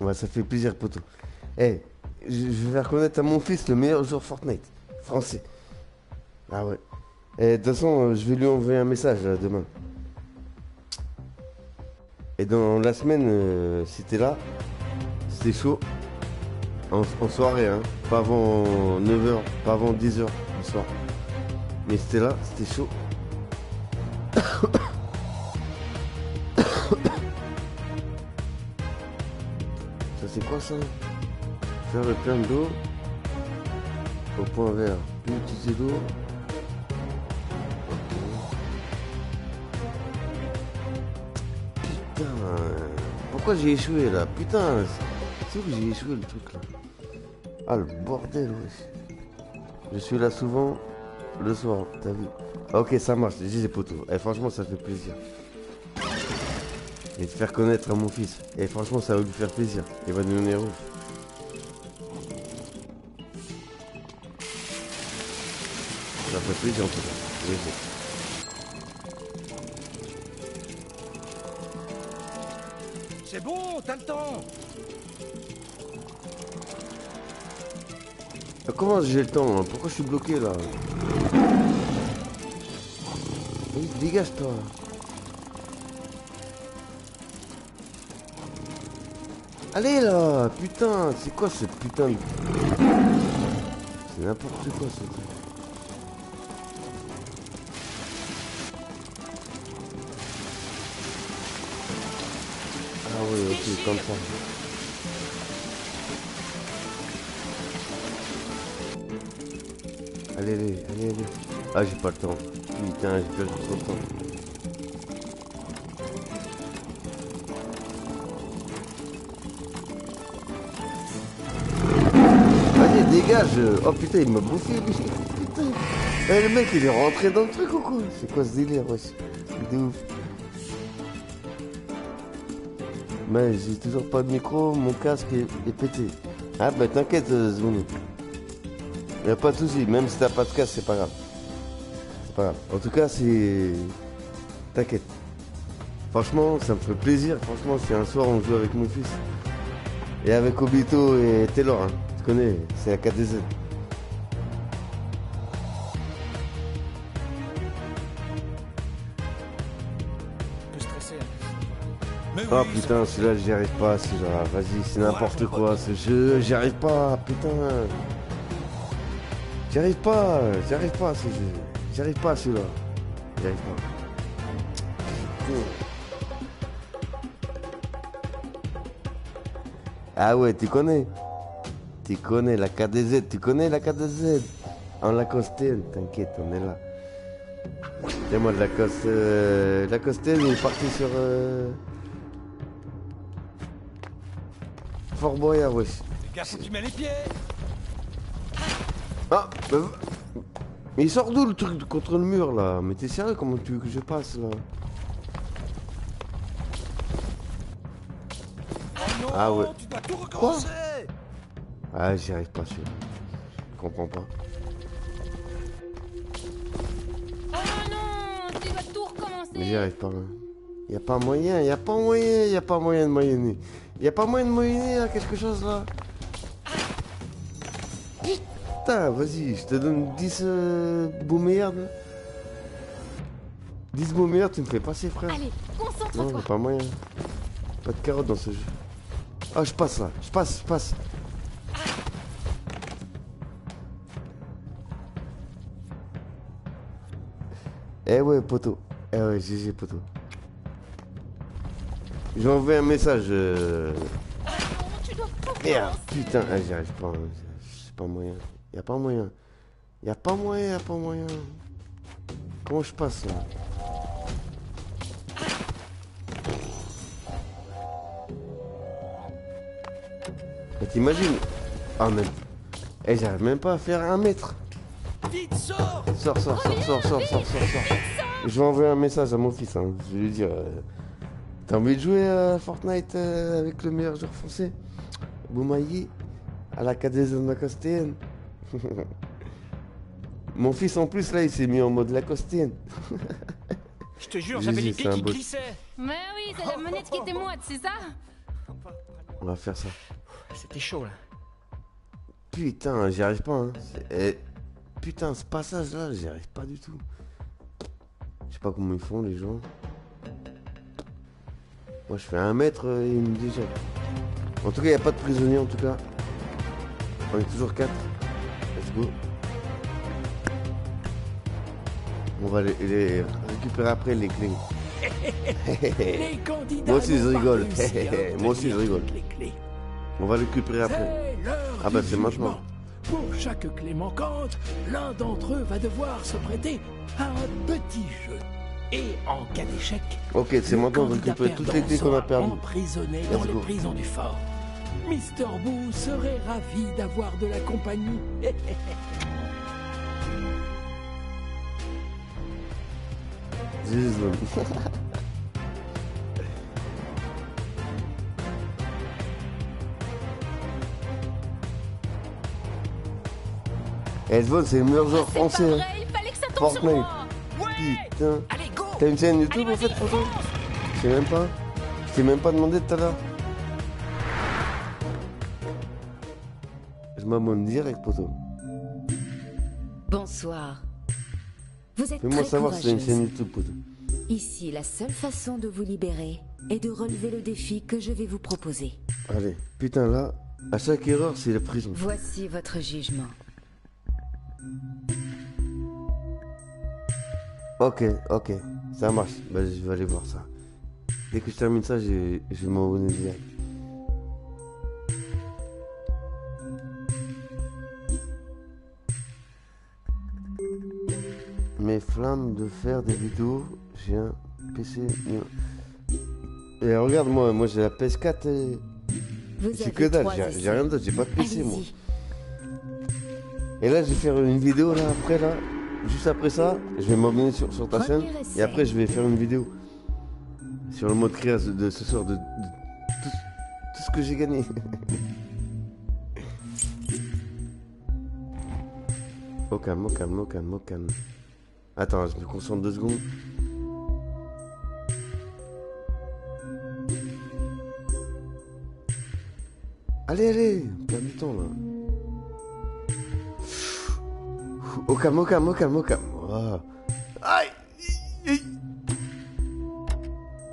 Ouais, ça fait plaisir, poteau. Eh, hey, je vais reconnaître à mon fils le meilleur joueur Fortnite français. Ah ouais. Et de toute façon, je vais lui envoyer un message là, demain. Et dans la semaine, euh, si t'es là, c'était chaud. En, en soirée, hein. Pas avant neuf heures, pas avant dix heures le soir. Mais c'était là, c'était chaud. C'est quoi ça? Faire le plein d'eau au point vert. Plus utiliser l'eau. Okay. Putain. Pourquoi j'ai échoué là? Putain. C'est où que j'ai échoué le truc là? Ah le bordel, ouais. Je suis là souvent le soir, t'as vu? Ok, ça marche, j'ai des poteaux. Et franchement, ça fait plaisir. Et de faire connaître à mon fils. Et franchement, ça va lui faire plaisir. Il va devenir ouf. fait plaisir en tout cas. C'est bon, t'as le temps. Ah, comment j'ai le temps hein? Pourquoi je suis bloqué là? Dégage toi. Allez là, putain, c'est quoi ce putain de... C'est n'importe quoi ce truc. Ah oui, ok, comme ça. Allez, allez, allez, allez. Ah, j'ai pas le temps. Putain, j'ai perdu trop de temps. Oh putain, il m'a bouffé lui. Putain. Eh, le mec il est rentré dans le truc ou quoi? C'est quoi ce délire? Ouais, c'est de ouf. Mais j'ai toujours pas de micro, mon casque est, est pété. Ah bah t'inquiète Zmouni. Y'a pas de soucis, même si t'as pas de casque c'est pas grave. C'est pas grave. En tout cas c'est... T'inquiète. Franchement ça me fait plaisir. Franchement c'est un soir on joue avec mon fils. Et avec Obito et Taylor hein. Tu connais, c'est la K D Z. Oh putain, celui-là j'y arrive pas, celui-là, vas-y, c'est n'importe quoi ce jeu, j'y arrive pas, putain. J'y arrive pas, j'y arrive pas ce jeu, j'y arrive pas celui-là, j'y arrive pas. Putain. Ah ouais, tu connais? Tu connais la K D Z, tu connais la K D Z? On la costelle, t'inquiète, on est là. Dis-moi, la Lacoste, euh, la costelle est partie sur... Euh... Fort Boyard, ouais. Gaffe, tu mets les pieds. Ah bah... Mais il sort d'où le truc contre le mur, là? Mais t'es sérieux, comment tu veux que je passe, là? Ah ouais. Tu dois tout recommencer. Ah j'y arrive pas celui-là. Je comprends pas. Ah non, tu dois tout recommencer. Mais j'y arrive pas. Hein. Y a pas moyen, y a pas moyen, y a pas moyen de moyenner. Y a pas moyen de moyenner là, quelque chose là. Putain, vas-y, je te donne dix euh, boomerdes. dix boomerdes, tu me fais passer frère. Allez, concentre-toi. Non, y a pas moyen. Pas de carotte dans ce jeu. Ah, je passe là, je passe, je passe. Eh ouais, poteau. Eh ouais, G G, poteau. J'ai envoyé un message. Euh... Ah non, tu dois pas merde, putain, ah, j'y arrive pas. Hein. C'est pas moyen. Y'a pas moyen. Y'a pas moyen, y'a pas moyen. Comment je passe là? T'imagines? Ah oh, même. Eh j'arrive même pas à faire un mètre. Vite sors. Sors, sors, sors, sors, sors, sors, sors. Je vais envoyer un message à mon fils, hein. Je vais lui dire euh, t'as envie de jouer à Fortnite euh, avec le meilleur joueur français? Boumaï à la K D Z lacostéenne. Mon fils en plus là il s'est mis en mode lacostéenne. Je te jure, j'avais les pieds qui glissaient. Mais oui, c'est la manette qui était moite, c'est ça? On va faire ça. C'était chaud là. Putain, j'y arrive pas. Hein. Eh, putain, ce passage là, j'y arrive pas du tout. Je sais pas comment ils font les gens. Moi je fais un mètre et ils me disent. En tout cas, il n'y a pas de prisonnier en tout cas. On est toujours quatre. Let's go. On va les, les récupérer après les clés. Moi aussi je rigole. Moi aussi je rigole. On va récupérer après. Ah bah c'est maintenant. Pour chaque clé manquante, l'un d'entre eux va devoir se prêter à un petit jeu. Et en cas d'échec, ok, c'est maintenant de récupérer toutes les clés qu'on a perdues. Emprisonné dans les prisons du fort. Mister Boo serait ravi d'avoir de la compagnie. Edvon c'est le meilleur joueur français. Pas vrai, il fallait que ça Fortnite. Putain. T'as une chaîne YouTube en fait, François? Je sais même pas. Je t'ai même pas demandé tout à l'heure. Je m'abonne direct, poteau. Bonsoir. Vous êtes Fais-moi savoir si c'est une chaîne YouTube, poteau. Ici, la seule façon de vous libérer est de relever le défi que je vais vous proposer. Allez, putain, là, à chaque erreur, c'est la prison. Voici votre jugement. Ok, ok, ça marche. Bah, je vais aller voir ça. Dès que je termine ça, je vais m'abonner direct. Mes flammes de faire des vidéos, j'ai un P C. Et regarde, moi, moi j'ai la P S quatre et. C'est que dalle, j'ai rien d'autre, j'ai pas de P C moi. Et là, je vais faire une vidéo là, après là, juste après ça, je vais m'abonner sur, sur ta chaîne et après, je vais faire une vidéo sur le mode créa de ce soir, de, de, de tout, tout ce que j'ai gagné. Au calme, au calme, au calme, au calme. Attends, je me concentre deux secondes. Allez, allez, perds du temps là. Au calme, au calme, au calme, au calme. Oh. Aïe, aïe.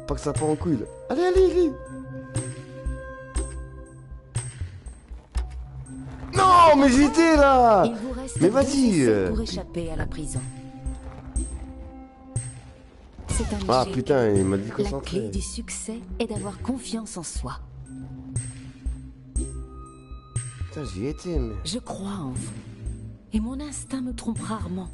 Pas que ça part en couille là. Allez, allez, allez. Non, mais j'étais là. Mais vas-y. Pour échapper à la prison. Ah putain, il m'a dit que la clé du succès est d'avoir confiance en soi. Putain, j'y étais, mais... Je crois en vous. Et mon instinct me trompe rarement.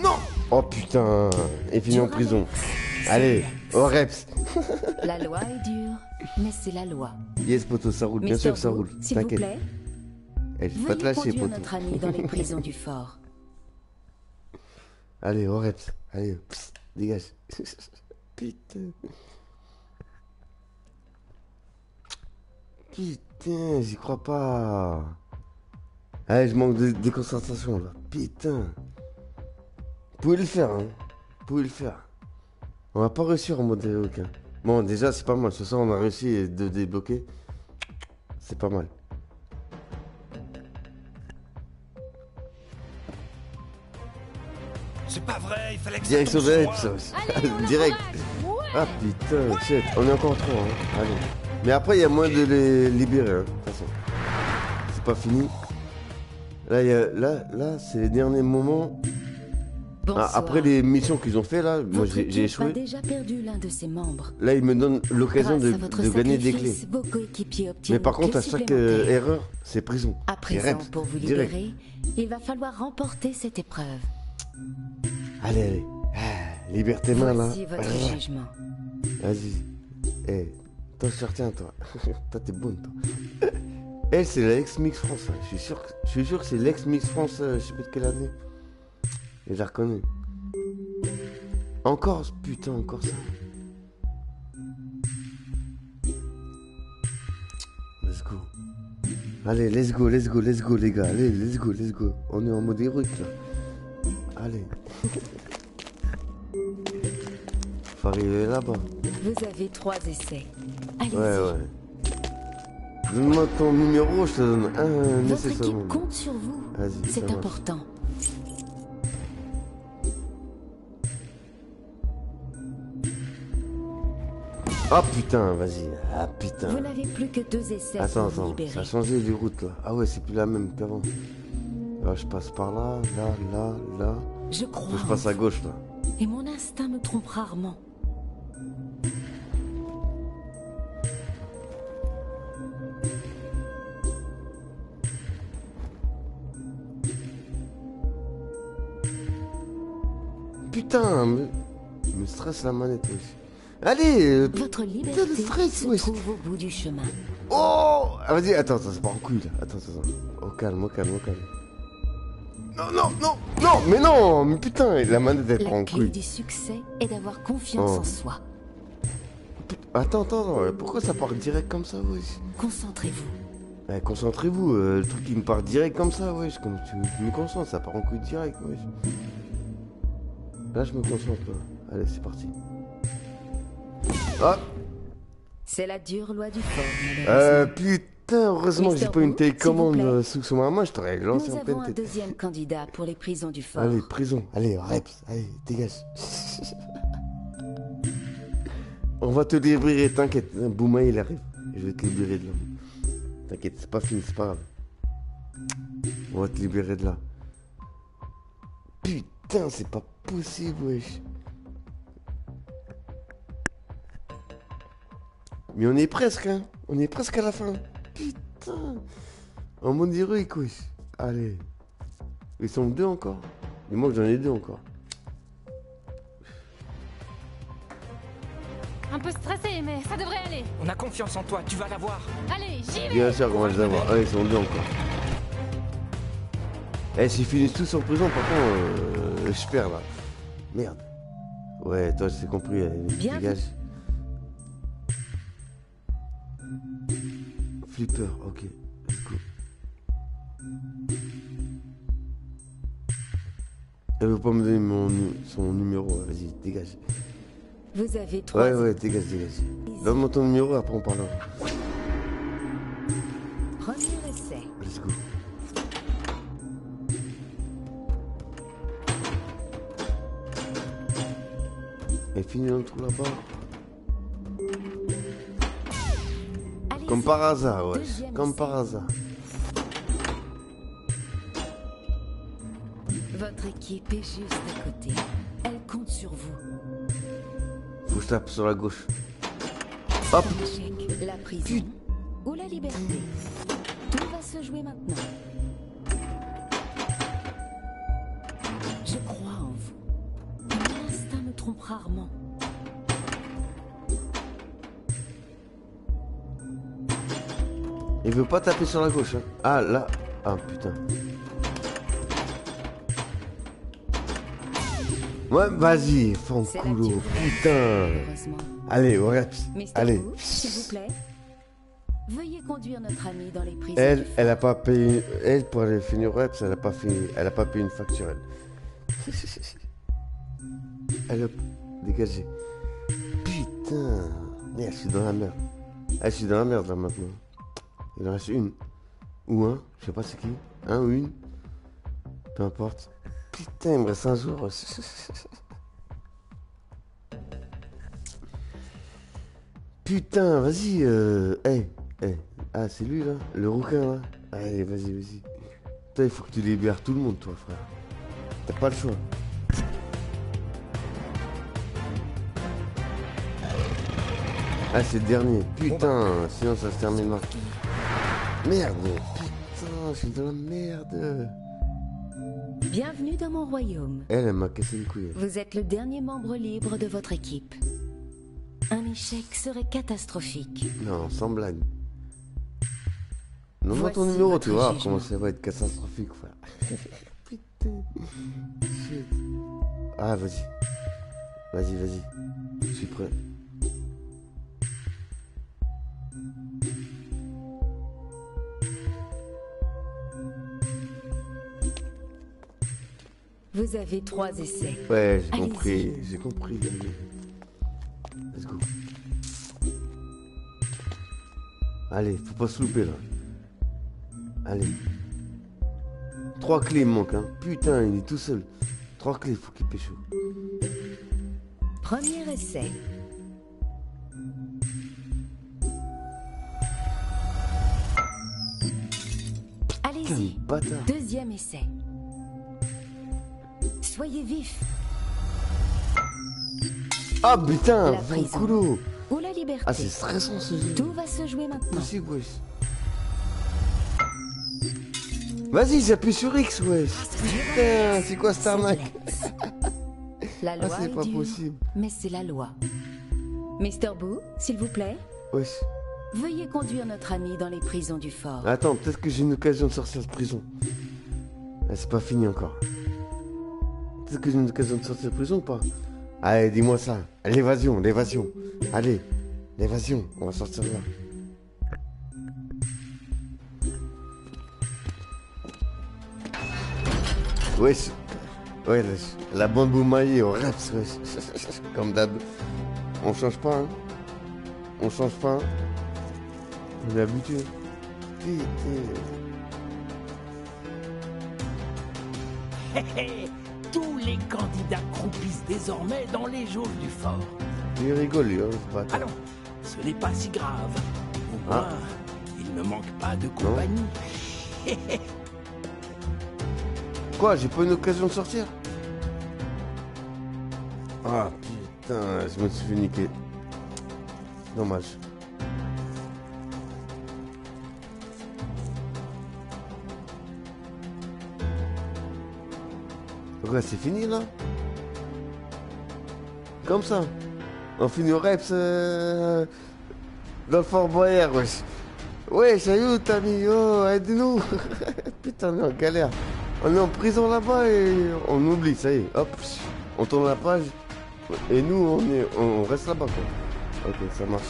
Non. Oh putain. Et fini en prison. Allez, au reps. La loi est dure, mais c'est la loi. Yes, poteau, ça roule, bien sûr que ça roule. T'inquiète. Elle va te lâcher, poteau. Notre ami dans les prisons du fort. Allez, arrête. Allez, pss, dégage. Putain. Putain, j'y crois pas. Allez, je manque de, de concentration là. Putain. Vous pouvez le faire, hein. Vous pouvez le faire. On va pas réussir en mode aucun. Bon, déjà, c'est pas mal. Ce soir, on a réussi de débloquer. C'est pas mal. C'est pas vrai, il fallait que direction de l'Epsos. Direct. Ouais. Ah putain, ouais. Shit. On est encore trop. Hein. Allez. Mais après, il y a moins de les libérer. Hein. De toute façon, c'est pas fini. Là, y a... là, là c'est les derniers moments. Ah, après les missions qu'ils ont fait, là, votre moi j'ai échoué. Déjà perdu l'un de ses membres. Là, ils me donnent l'occasion de, de gagner des clés. Mais par contre, à chaque euh, erreur, c'est prison. À présent, pour vous libérer, direct. Il va falloir remporter cette épreuve. Allez, allez, ah, libère tes mains là. Vas-y. Eh, toi je te retiens toi. Toi t'es bonne toi. Elle c'est la ex-Mix France. Hein. Je suis sûr, je suis sûr que c'est l'ex-Mix France. Euh, je sais pas de quelle année. Et je la reconnais. Encore, putain, encore ça. Let's go. Allez, let's go, let's go, let's go les gars. Allez, let's go, let's go. On est en mode héroïque là. Allez. Faut arriver là-bas. Vous avez trois essais. Allez-y. Ouais, ouais. Donne-moi ton numéro, je te donne un essai seulement. Votre équipe compte sur vous. Vas-y. C'est important. Ah putain, vas-y. Ah putain. Vous n'avez plus que deux essais. Attends, attends. Ça a changé les routes là. Ah ouais, c'est plus la même qu'avant. Là, je passe par là, là, là, là. Je crois. Je passe à gauche là. Et mon instinct me trompe rarement. Putain, me, me stresse la manette aussi. Allez, votre liberté putain, le stress, se trouve au bout du chemin. Oh, ah, vas-y, attends, attends, c'est pas en couille là. Attends, attends. Au calme, au calme, au calme. Non, non, non, non, mais non, mais putain, la manette elle prend en couille. La clé du succès est d'avoir confiance oh. en soi. Attends, attends, attends, pourquoi ça part direct comme ça, oui ? Concentrez-vous. Bah, concentrez-vous, euh, le truc il me part direct comme ça, wesh, comme tu, tu me concentres, ça part en coup direct, wesh. Là, je me concentre, là. Allez, c'est parti. Ah! C'est la dure loi du fort. Euh, putain, heureusement que j'ai pas une télécommande sous son main, moi je t'aurais lancé en pleine tête. Nous avons un deuxième candidat pour les prisons du fort. Allez, prison, allez, reps, allez, dégage. On va te libérer, t'inquiète, Bouma il arrive. Je vais te libérer de là. T'inquiète, c'est pas fini, c'est pas grave. On va te libérer de là. Putain, c'est pas possible, wesh. Mais on est presque, hein. On est presque à la fin. Putain. En mode héroïque, wesh. Allez. Ils sont deux encore. Et moi, j'en ai deux encore. Un peu stressé, mais ça devrait aller. On a confiance en toi, tu vas l'avoir. Allez, j'y vais. Bien sûr qu'on va les avoir. Ouais, ils sont deux encore. Eh, s'ils finissent tous en prison, par contre, euh, je perds là. Merde. Ouais, toi, j'ai compris. Bien. Dégage. Flipper, ok. Let's go. Elle veut pas me donner mon, son numéro. Vas-y, dégage. Vous avez trois. Ouais, ouais, dégage, dégage. Donne-moi ton numéro, après on parlera. Premier essai. Let's go. Et fini dans le trou là-bas. Comme par hasard, ouais. Comme par hasard. Votre équipe est juste à côté. Elle compte sur vous. Je tape sur la gauche. Hop. La prison ou la liberté. Tout va se jouer maintenant. Je crois en vous. Mon instinct me trompe rarement. Il veut pas taper sur la gauche. Hein. Ah là. Ah putain. Ouais, vas-y, forme coulo, putain. Allez, regarde, allez. S'il vous plaît, veuillez conduire notre amie dans les prisons. Elle, elle a pas payé, elle pour aller finir reps, elle a pas fait, elle a pas payé une facture. Elle, elle a dégagé. Putain, merde, je suis dans la merde. Ah, je suis dans la merde là maintenant. Il en reste une ou un, je sais pas c'est qui, un ou une, peu importe. Putain, il me reste un jour. Putain, vas-y. Euh... Hey, hey. Ah, c'est lui là, le rouquin là. Allez, vas-y, vas-y. Putain, il faut que tu libères tout le monde, toi, frère. T'as pas le choix. Ah, c'est le dernier. Putain, sinon ça se termine là. Merde. Putain, je suis dans la merde. Bienvenue dans mon royaume. Elle, elle m'a cassé une couille. Vous êtes le dernier membre libre de votre équipe. Un échec serait catastrophique. Non, sans blague. Non, voici ton numéro, tu vois, comment ça va être catastrophique, frère. Putain. Ah, vas-y. Vas-y, vas-y. Je suis prêt. Vous avez trois essais. Ouais, j'ai compris, j'ai compris. Let's go. Allez, faut pas se louper là. Allez. Trois clés me manquent, hein. Putain, il est tout seul. Trois clés, faut qu'il pêche. Premier essai. Allez-y. Deuxième essai. Soyez vif. Ah oh, putain, prison coulo. Ou la liberté. Ah, c'est stressant ce jeu. Tout va se jouer maintenant. Vas-y, j'appuie sur X, wesh. Putain, c'est quoi cette arnaque? La loi. Ah, c'est pas possible. Mais c'est la loi. Mister Boo, s'il vous plaît. Wesh. Veuillez conduire notre ami dans les prisons du fort. Attends, peut-être que j'ai une occasion de sortir de prison. Ah, c'est pas fini encore. Est-ce que j'ai une occasion de sortir de prison ou pas? Allez, dis-moi ça. L'évasion, l'évasion. Allez, l'évasion. On va sortir de là. Ouais, ouais, la bande boumaillée, on rappe, comme d'hab. On change pas, hein. On change pas, hein. On est habitué. Hé hé, tous les candidats croupissent désormais dans les geôles du fort. Il rigole, lui, hein. Allons, ce n'est pas si grave. Au moins, il ne manque pas de compagnie. Quoi, j'ai pas une occasion de sortir? Ah putain, je me suis fait niquer. Dommage. Ouais, c'est fini là? Comme ça? On finit au Reps euh, dans le Fort Boyard, wesh. Ouais, ça y est, t'as mis, oh, aide-nous. Putain, on est en galère. On est en prison là-bas et on oublie, ça y est, hop, on tourne la page et nous on est, on reste là-bas quoi. Ok, ça marche.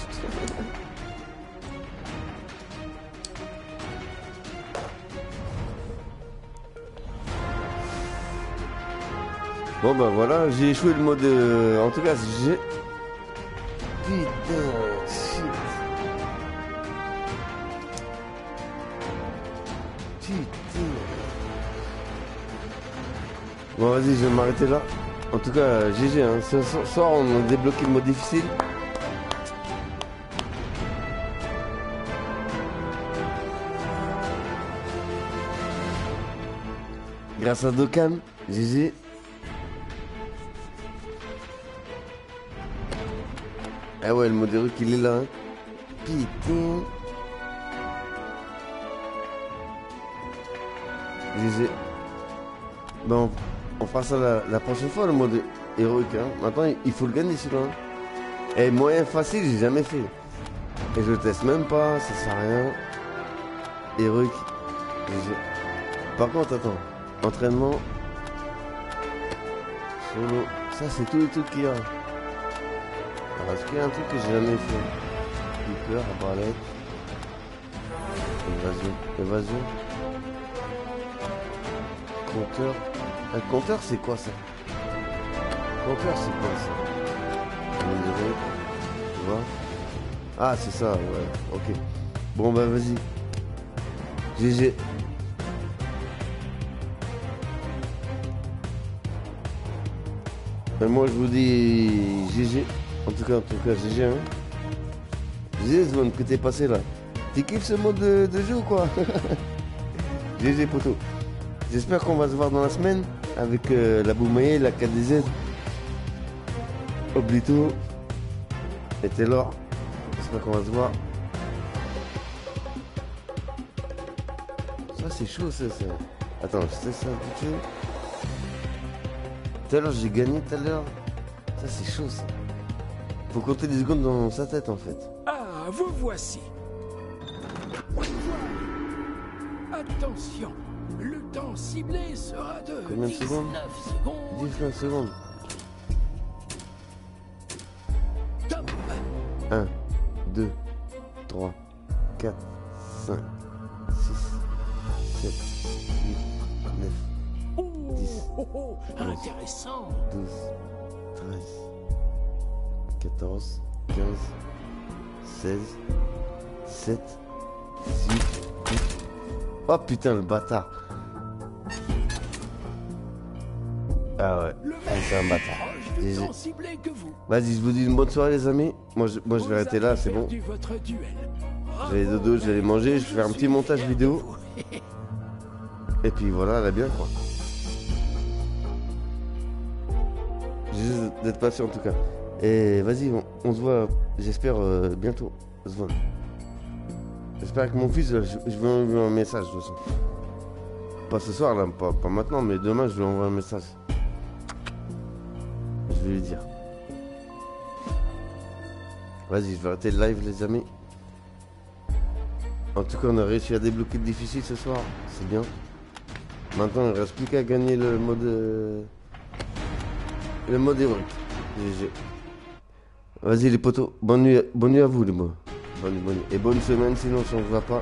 Bon bah voilà, j'ai échoué le mode, euh, en tout cas j'ai... Putain, shit. Putain. Bon vas-y, je vais m'arrêter là. En tout cas, G G, hein. Ce soir on a débloqué le mode difficile. Grâce à Dokkan, G G. Ah ouais, le mode héroïque il est là, hein. Putain. G G. Bon. On fera ça la, la prochaine fois, le mode héroïque, hein. Maintenant, il, il faut le gagner, celui-là. Et moyen facile, j'ai jamais fait. Et je le teste même pas, ça sert à rien. Héroïque. Par contre, attends. Entraînement. Solo. Ça, c'est tout le truc qu'il y a. Alors, est-ce qu'il y a un truc que j'ai jamais fait? Piqueur, à part l'évasion. Évasion. Compteur. Un compteur, c'est quoi ça? Compteur, c'est quoi ça? On dirait. Tu vois? Ah, c'est ça, ouais. Ok. Bon, bah, vas-y. G G. Ben, moi, je vous dis G G. En tout cas, en tout cas, G G, hein. G G, ce monde que t'es passé là. Tu kiffes ce mode de, de jeu ou quoi? G G, poteau. J'espère qu'on va se voir dans la semaine avec euh, la Boumaillée, la K D Z, Oblito et Taylor. J'espère qu'on va se voir. Ça c'est chaud, ça, ça. Attends, je teste ça un petit peu. Tout à l'heure j'ai gagné tout à l'heure. Ça c'est chaud, ça. Faut compter des secondes dans sa tête en fait. Ah, vous voici. Attention. Le temps ciblé sera de combien de secondes? dix-neuf secondes. dix-neuf secondes. Top. un, deux, trois, quatre, cinq, six, sept, huit, neuf, oh, dix, oh, oh, onze, intéressant. douze, treize, quatorze, quinze, seize, sept, six, huit. Oh putain, le bâtard. Ah ouais, c'est un bâtard. Vas-y, je vous dis une bonne soirée les amis. Moi je, moi, je vais arrêter là, c'est bon. Je vais aller dodo, je vais aller manger, je vais faire un petit montage vidéo. Et puis voilà, elle a bien quoi. Juste d'être patient en tout cas. Et vas-y, on, on se voit, j'espère, euh, bientôt. On se voit. J'espère que mon fils, je, je vais envoyer un message de toute façon. Pas ce soir là, pas, pas maintenant, mais demain je vais envoyer un message. Je vais lui dire. Vas-y, je vais arrêter le live les amis. En tout cas, on a réussi à débloquer le difficile ce soir, c'est bien. Maintenant, il ne reste plus qu'à gagner le mode... Euh, le mode héroïque. G G. Vas-y les potos, bonne nuit, bonne nuit à vous les mots. Bonne, bonne, et bonne semaine, sinon on ne se voit pas.